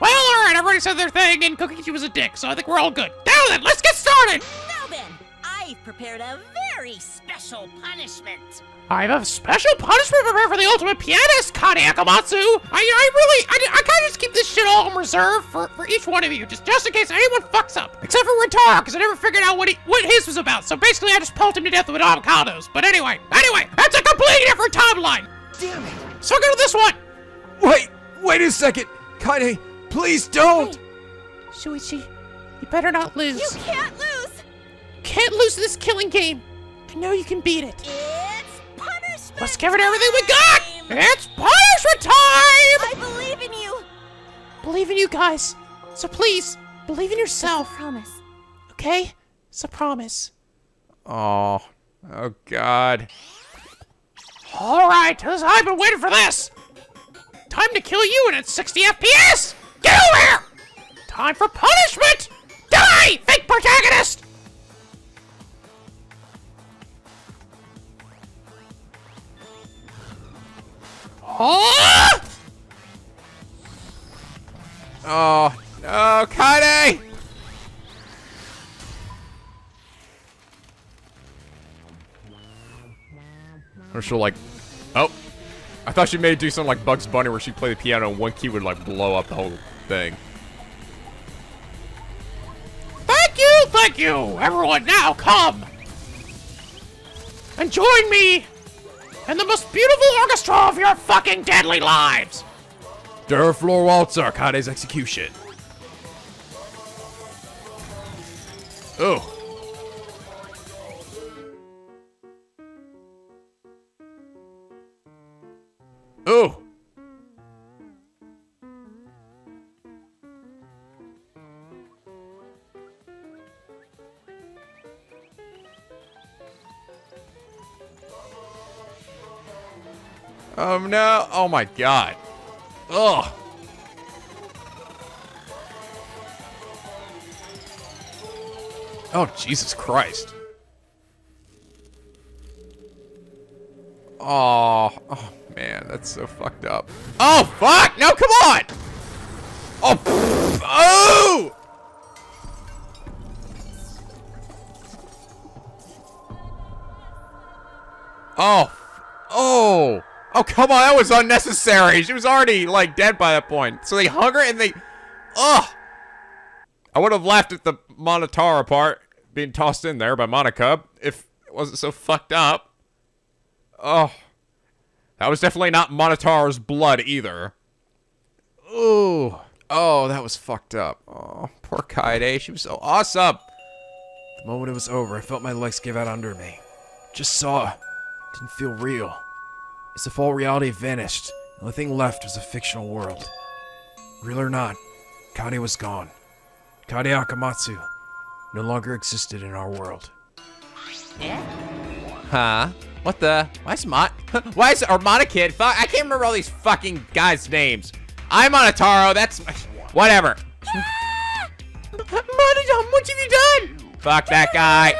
Well, alright, everybody said their thing, and Kokichi was a dick, so I think we're all good. Now then, let's get started! Now then, I've prepared a very special punishment. I have a special punishment prepared for the ultimate pianist, Kaede Akamatsu! I kinda just keep this shit all in reserve for each one of you, just in case anyone fucks up. Except for Rantaro, because I never figured out what his was about, so basically I just pelted him to death with avocados. But anyway, that's a completely different timeline! Damn it. So go to this one! Wait a second! Kaede, please don't! Hey, Shuichi, you better not lose. You can't lose! Can't lose this killing game! I know you can beat it. Let's give it everything we got! It's punishment time! I believe in you! Believe in you guys. So please, believe in yourself. It's a promise. Okay? It's a promise. Oh. Oh, God. Alright, I've been waiting for this! Time to kill you and it's 60 FPS! Get over here! Time for punishment! Die, fake protagonist! Oh! Oh, no, Kaede! Or she'll like, oh. I thought she may do something like Bugs Bunny where she'd play the piano and one key would like blow up the whole thing. Thank you, everyone now come! And join me! And the most beautiful orchestra of your fucking deadly lives! Der Floor Waltzer, Kade's execution. Oh. Oh. Oh no, oh my god. Ugh. Oh, Jesus Christ. Oh, oh man, that's so fucked up. Oh, fuck! No, come on! Oh, pfft. Oh! Oh, oh! Oh, come on, that was unnecessary. She was already, like, dead by that point. So they hung her and they... Ugh! I would have laughed at the Monotaro part being tossed in there by Monica if it wasn't so fucked up. Oh. That was definitely not Monotaro's blood either. Ooh. Oh, that was fucked up. Oh, poor Kaede. She was so awesome. The moment it was over, I felt my legs give out under me. Just saw it. Didn't feel real. As if all reality vanished, the only thing left was a fictional world. Real or not, Kaede was gone. Kaede Akamatsu no longer existed in our world. Huh? What the? Why is our Monokid? Fuck! I can't remember all these fucking guys' names. I'm Monotaro. That's whatever. Monodam, what have you done? Fuck that guy.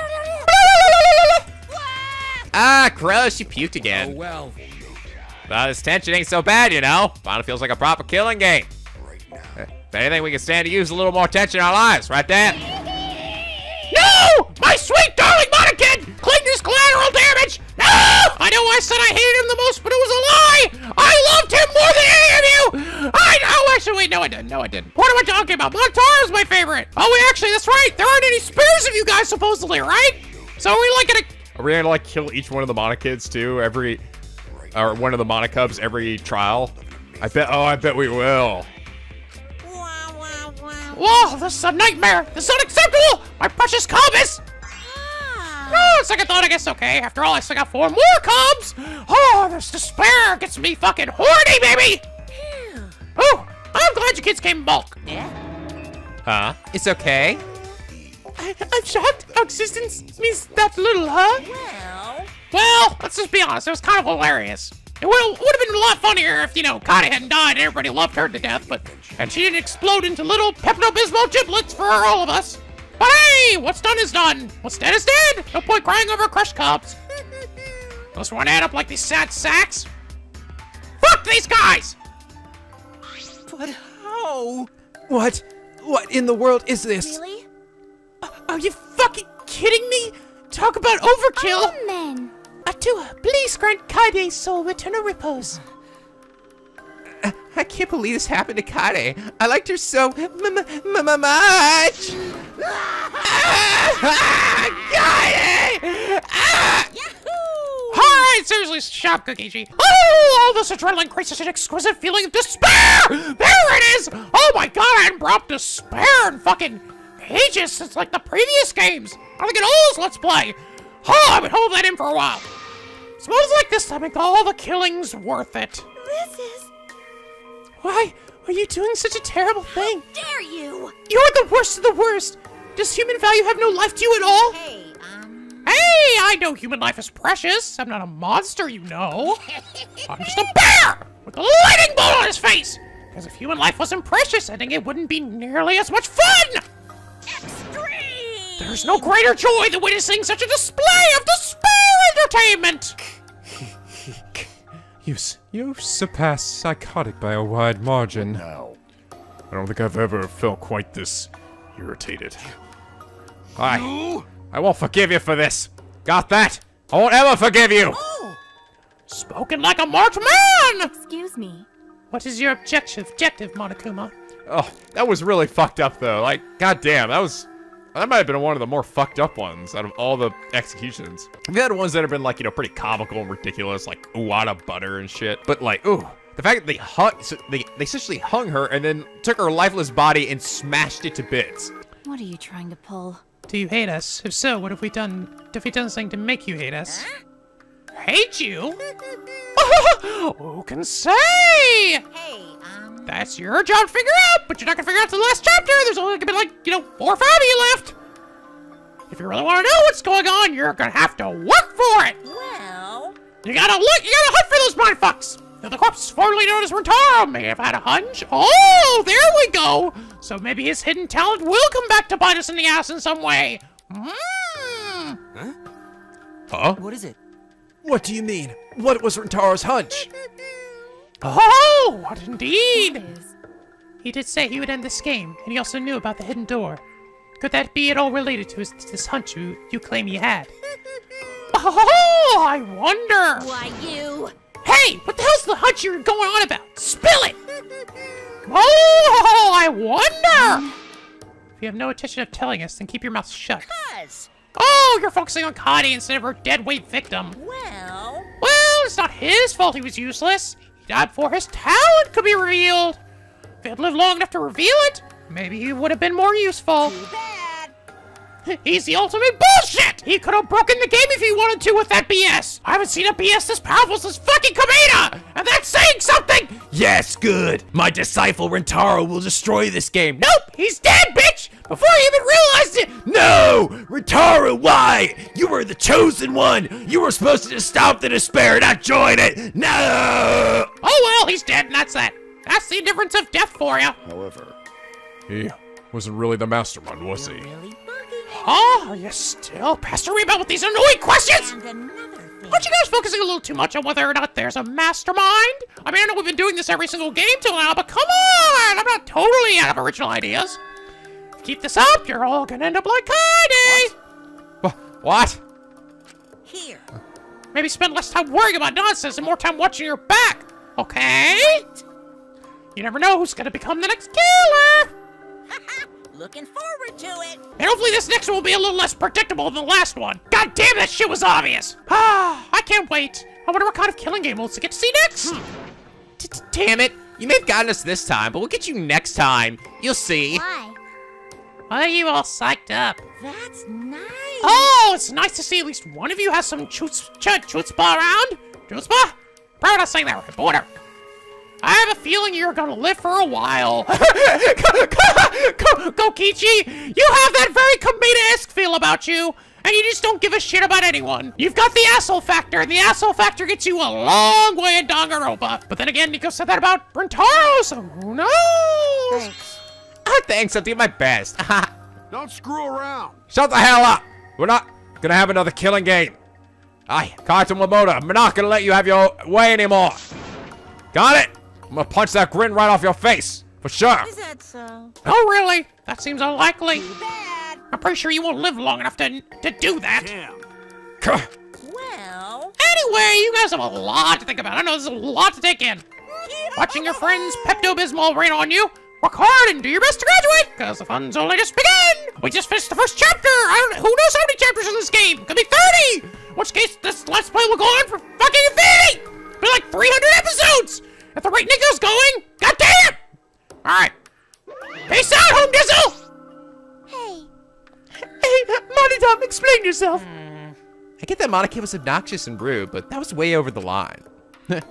Ah, Corella, she puked again. Oh well. Well, this tension ain't so bad, you know. Final feels like a proper killing game. Right now. If anything, we can stand to use a little more tension in our lives, right, Dad? No! My sweet darling Monokid! Clayton's collateral damage! No! I know I said I hated him the most, but it was a lie! I loved him more than any of you! No, I didn't. What am I talking about? Monotaro is my favorite! Oh, wait, actually, that's right! There aren't any spares of you guys, supposedly, right? So are we, like, are we gonna, like, kill each one of the Monokids, too? Or one of the Monocubs every trial? I bet we will. Whoa, this is a nightmare! This is unacceptable! My precious cub is... Oh, second thought I guess okay. After all, I still got 4 more cubs. Oh, this despair gets me fucking horny, baby. Oh, I'm glad you kids came in bulk. Yeah. Huh? It's okay. I'm shocked. Our existence means that little, huh? Well, let's just be honest. It was kind of hilarious. It would have been a lot funnier if, you know, Kaede hadn't died and everybody loved her to death, but... And she didn't explode into little Pepto-Bismol giblets for all of us. But hey, what's done is done. What's dead is dead. No point crying over crushed cubs. Those won't add up like these sad sacks. Fuck these guys! But how? What? What in the world is this? Really? Are you fucking kidding me? Talk about overkill! Amen. Atua, please grant Kaede's soul eternal repose. I can't believe this happened to Kaede. I liked her so much. Kaede! Hi, seriously, shop Kokichi. Oh, all this adrenaline creates such an exquisite feeling of despair. There it is. Oh my god, I hadn't brought up despair and fucking ages since like the previous games. I think in all's Let's Play. Oh, I've been holding that in for a while. Smells like this time I call all the killings worth it. This is... Why are you doing such a terrible thing? How dare you? You're the worst of the worst. Does human value have no life to you at all? Hey, Hey, I know human life is precious. I'm not a monster, you know. I'm just a bear with a lightning bolt on his face. Because if human life wasn't precious, I think it wouldn't be nearly as much fun. There's no greater joy than witnessing such a display of despair entertainment! You surpass psychotic by a wide margin. No. I don't think I've ever felt quite this irritated. I won't forgive you for this. Got that? I won't ever forgive you! Oh. Spoken like a March man! Excuse me. What is your objective, Monokuma? Oh, that was really fucked up though. Like, goddamn, that was... That might have been one of the more fucked up ones out of all the executions. We've had ones that have been like, you know, pretty comical and ridiculous, like Uwata butter and shit. But like, ooh, the fact that they they essentially hung her and then took her lifeless body and smashed it to bits. What are you trying to pull? Do you hate us? If so, what have we done? Have we done something to make you hate us? Huh? Hate you? Who can say? Hey, that's your job to figure out, but you're not gonna figure out till the last chapter. There's only gonna be like, you know, 4 or 5 of you left. If you really want to know what's going on, you're gonna have to work for it. Well, you gotta hunt for those mind fucks. Now, the corpse formerly known as Rantaro may have had a hunch. Oh, there we go. So maybe his hidden talent will come back to bite us in the ass in some way. Huh? Huh? What is it? What do you mean? What was Rantaro's hunch? Oh, what indeed! He did say he would end this game, and he also knew about the hidden door. Could that be at all related to this hunch you claim he had? Oh, I wonder! Why, you? Hey, what the hell's the hunch you're going on about? Spill it! Oh, I wonder! If you have no intention of telling us, then keep your mouth shut. Oh, you're focusing on Kaede instead of her deadweight victim. Well, it's not his fault he was useless. He died before his talent could be revealed. If he had lived long enough to reveal it, maybe he would have been more useful. Too bad. He's the ultimate bullshit! He could have broken the game if he wanted to with that BS. I haven't seen a BS this powerful since fucking Kaede, and that's saying something! Yes, good. My disciple Rantaro will destroy this game. Nope, he's dead, bitch! Before I even realized it! No! Rantaro, why? You were the chosen one! You were supposed to just stop the despair, not join it! No! Oh well, he's dead and that's that. That's the difference of death for you. However, he wasn't really the mastermind, was he? Really? Oh, are you still pestering me about with these annoying questions? Aren't you guys focusing a little too much on whether or not there's a mastermind? I mean, I know we've been doing this every single game till now, but come on! I'm not totally out of original ideas. Keep this up, you're all gonna end up like Kaede! What? Here. Maybe spend less time worrying about nonsense and more time watching your back, okay? Right. You never know who's gonna become the next killer! Looking forward to it! And hopefully this next one will be a little less predictable than the last one. God damn, that shit was obvious! Ah, I can't wait. I wonder what kind of killing game we'll get to see next! Damn it, you may have gotten us this time, but we'll get you next time. You'll see. Why? Why are you all psyched up? That's nice. Oh, Oh, it's nice to see at least one of you has some chutzpah around. Chutzpah? Proud of saying that we're border. I have a feeling you're gonna live for a while. Kokichi, you have that very Kameda-esque feel about you, and you just don't give a shit about anyone. You've got the asshole factor, and the asshole factor gets you a long way in Danganronpa. But then again, Nico said that about Rantaro, so who knows? Thanks. Thanks, I'll do my best. Don't screw around. Shut the hell up. We're not gonna have another killing game. Aye, Kaito Momota, I'm not gonna let you have your way anymore. Got it? I'm gonna punch that grin right off your face, for sure. Is that so? Oh, really? That seems unlikely. Bad. I'm pretty sure you won't live long enough to do that. Damn. Well. Anyway, you guys have a lot to think about. I know there's a lot to take in. Watching your friends Pepto-Bismol rain on you. Work hard and do your best to graduate, because the fun's only just begun. We just finished the first chapter. I don't, who knows how many chapters in this game? Could be 30. In which case, this Let's Play will go on for fucking infinity. It'll be like 300 episodes at the rate Nico's going. God damn! All right. Peace out, home dizzle. Hey, Monodam, explain yourself. I get that Monokid was obnoxious and rude, but that was way over the line. Fuck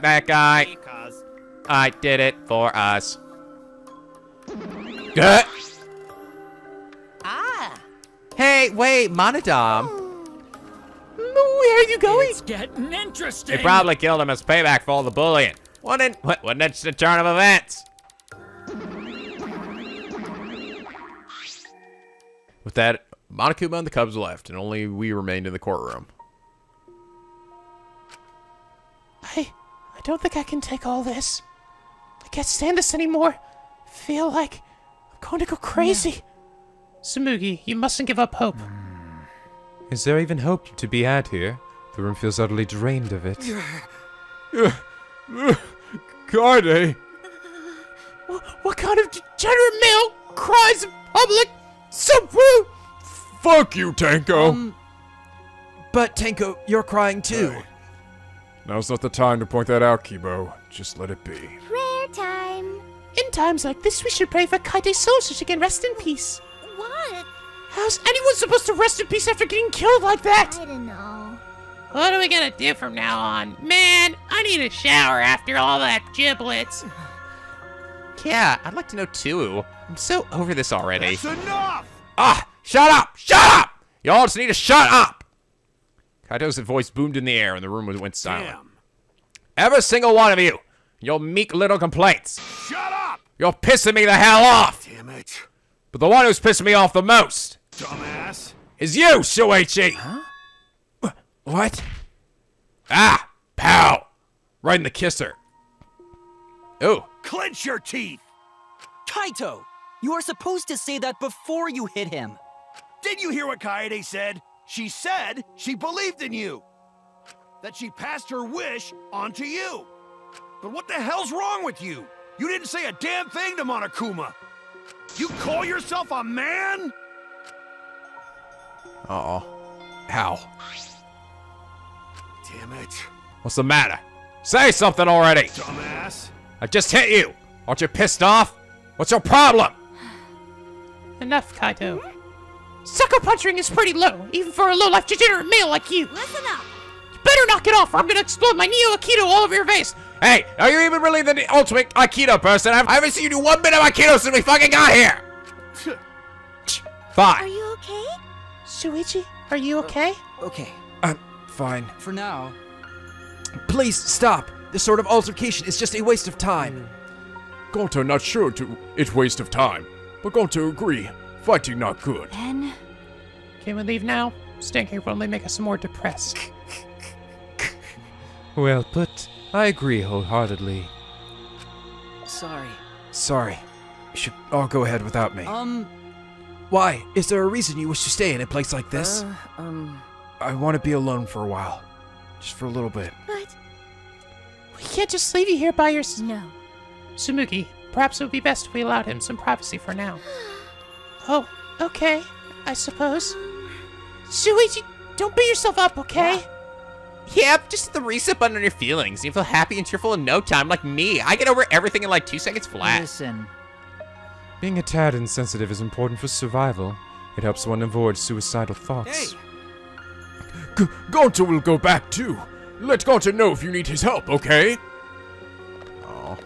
that guy. Because I did it for us. Hey, wait, Monodam. Where are you going? It's getting interesting. They probably killed him as payback for all the bullying. What an interesting turn of events. With that, Monokuma and the Cubs left, and only we remained in the courtroom. I don't think I can take all this. I can't stand this anymore. I feel like I'm going to go crazy. No. Tsumugi, you mustn't give up hope. Is there even hope to be had here? The room feels utterly drained of it. Kaede! What kind of degenerate male cries in public? So rude! Fuck you, Tenko! But Tenko, you're crying too. Hey. Now's not the time to point that out, Kiibo. Just let it be. Prayer time. In times like this, we should pray for Kaide's soul so she can rest in peace. What? How's anyone supposed to rest in peace after getting killed like that? I don't know. What are we gonna do from now on? Man, I need a shower after all that giblets. Yeah, I'd like to know too. I'm so over this already. That's enough! Ah, shut up! Shut up! Y'all just need to shut up! Kaito's voice boomed in the air and the room went silent. Damn. Every single one of you, your meek little complaints. Shut up! You're pissing me the hell off! Damn it. But the one who's pissing me off the most, dumbass, is you, Shuichi! Huh? What? Ah! Pow! Right in the kisser. Ooh. Clench your teeth! Kaito! You are supposed to say that before you hit him. Did you hear what Kaede said? She said she believed in you. That she passed her wish onto you. But what the hell's wrong with you? You didn't say a damn thing to Monokuma. You call yourself a man? Uh-oh. How? Damn it. What's the matter? Say something already! Dumbass. I just hit you. Aren't you pissed off? What's your problem? Enough, Kaito. Sucker punching is pretty low, even for a low-life degenerate male like you. Listen up! You better knock it off, or I'm gonna explode my Neo Aikido all over your face! Hey, are you even really the ultimate Aikido person? I haven't seen you do 1 minute of Aikido since we fucking got here! Fine. Are you okay? Shuichi, are you okay? Okay. I'm fine. For now. Please, stop. This sort of altercation is just a waste of time. Gonta not sure to it's waste of time, but Gonta agree. Fighting not good. Then? Can we leave now? Staying here will only make us more depressed. Well put. I agree wholeheartedly. Sorry. You should all go ahead without me. Why? Is there a reason you wish to stay in a place like this? I want to be alone for a while. Just for a little bit. But we can't just leave you here by yourself. No. Tsumugi, perhaps it would be best if we allowed him some privacy for now. Oh, okay, I suppose. Shuichi, don't beat yourself up, okay? Yep, just hit the reset button on your feelings. You feel happy and cheerful in no time, like me. I get over everything in like 2 seconds flat. Listen. Being a tad insensitive is important for survival. It helps one avoid suicidal thoughts. Hey. Gonta will go back too. Let Gonta know if you need his help, okay? Oh.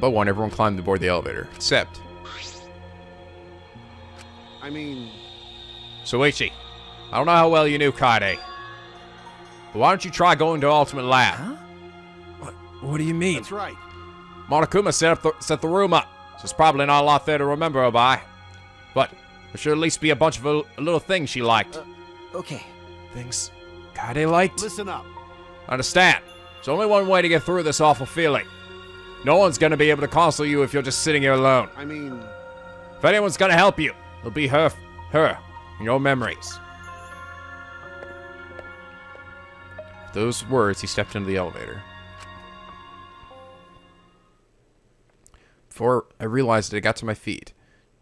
But one, everyone climbed aboard the elevator, except. I mean, Shuichi, I don't know how well you knew Kaede, but why don't you try going to Ultimate Lab? Huh? What do you mean? That's right. Monokuma set the room up, so it's probably not a lot there to remember her by. But there should at least be a bunch of little things she liked. Okay. Things Kaede liked? Listen up. Understand. There's only one way to get through this awful feeling. No one's gonna be able to console you if you're just sitting here alone. I mean, if anyone's gonna help you, it'll be her, and your memories. With those words, he stepped into the elevator. Before I realized it, I got to my feet.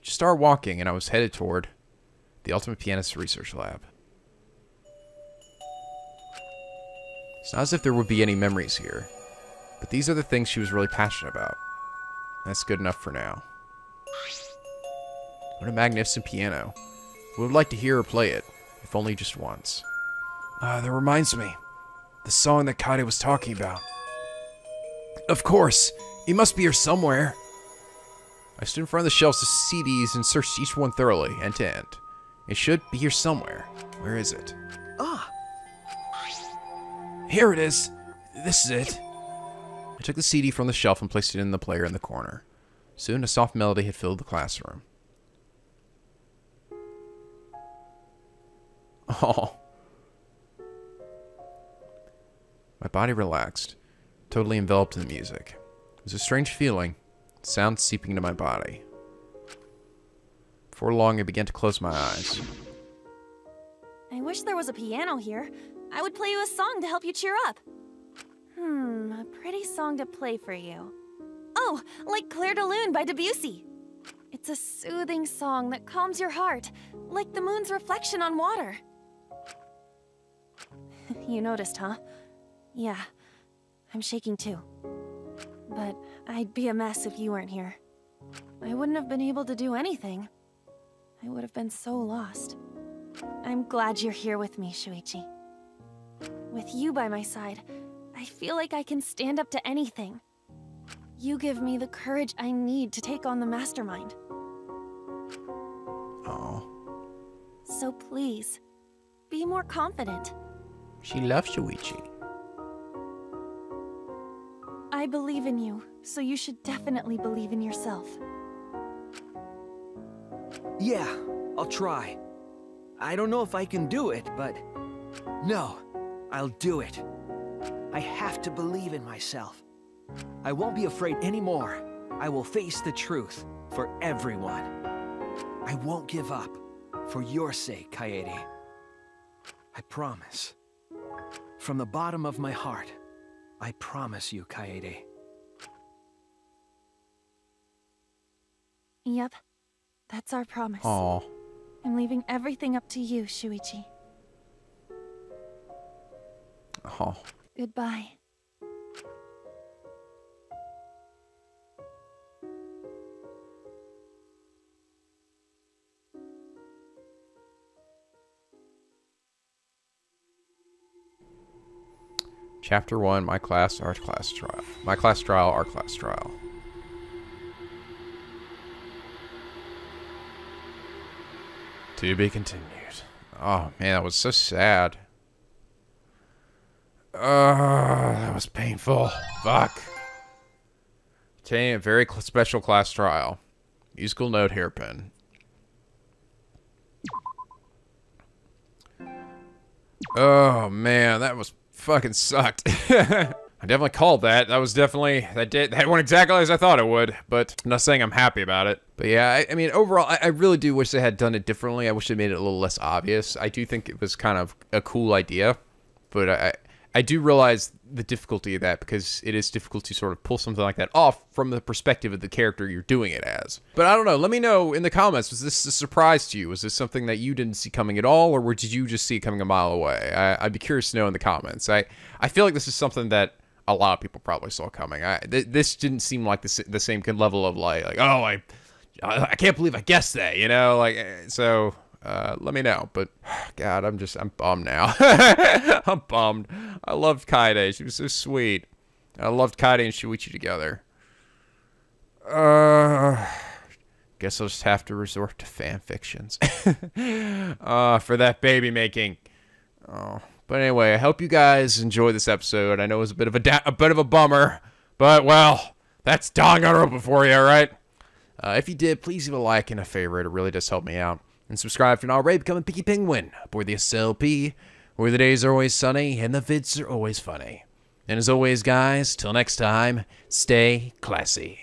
Just started walking, and I was headed toward the Ultimate Pianist's research lab. It's not as if there would be any memories here, but these are the things she was really passionate about. That's good enough for now. What a magnificent piano. We would like to hear her play it, if only just once. That reminds me. The song that Kaede was talking about. Of course! It must be here somewhere! I stood in front of the shelves of CDs and searched each one thoroughly, end to end. It should be here somewhere. Where is it? Ah! Here it is! This is it! I took the CD from the shelf and placed it in the player in the corner. Soon, a soft melody had filled the classroom. Oh. My body relaxed, totally enveloped in the music. It was a strange feeling, sound seeping into my body. Before long, I began to close my eyes. I wish there was a piano here. I would play you a song to help you cheer up. A pretty song to play for you. Oh, like Claire de Lune by Debussy. It's a soothing song that calms your heart, like the moon's reflection on water. You noticed, huh? Yeah, I'm shaking too. But I'd be a mess if you weren't here. I wouldn't have been able to do anything. I would have been so lost. I'm glad you're here with me, Shuichi. With you by my side, I feel like I can stand up to anything. You give me the courage I need to take on the mastermind. Oh. So please, be more confident. She loves Shuichi. I believe in you, so you should definitely believe in yourself. Yeah, I'll try. I don't know if I can do it, but... No, I'll do it. I have to believe in myself. I won't be afraid anymore. I will face the truth for everyone. I won't give up. For your sake, Kaede. I promise. From the bottom of my heart, I promise you, Kaede. Yep. That's our promise. Aww. I'm leaving everything up to you, Shuichi. Oh. Goodbye. Chapter 1, My Class, Our Class Trial. My Class Trial, Our Class Trial. To be continued. Oh, man, that was so sad. That was painful. Fuck. Obtaining a very special class trial. Musical note hairpin. Oh, man, that was... Fucking sucked. I definitely called that. That was definitely that went exactly as I thought it would, but I'm not saying I'm happy about it. But yeah, I mean overall I really do wish they had done it differently. I wish they made it a little less obvious. I do think it was kind of a cool idea, but I do realize the difficulty of that because it is difficult to sort of pull something like that off from the perspective of the character you're doing it as. But I don't know. Let me know in the comments. Was this a surprise to you? Was this something that you didn't see coming at all, or did you just see it coming a mile away? I'd be curious to know in the comments. I feel like this is something that a lot of people probably saw coming. This didn't seem like the same level of like oh, I can't believe I guessed that, you know, like, so let me know. But God, I'm bummed now. I'm bummed. I loved Kaede. She was so sweet. I loved Kaede and Shuichi together. Guess I'll just have to resort to fan fictions for that baby making. Oh, but anyway, I hope you guys enjoyed this episode. I know it was a bit of a bummer, but well, that's Danganronpa for you, all right? If you did, please leave a like and a favorite. It really does help me out. And subscribe if you're not already. Become a Picky Penguin aboard the SLP, where the days are always sunny and the vids are always funny. And as always, guys, till next time, stay classy.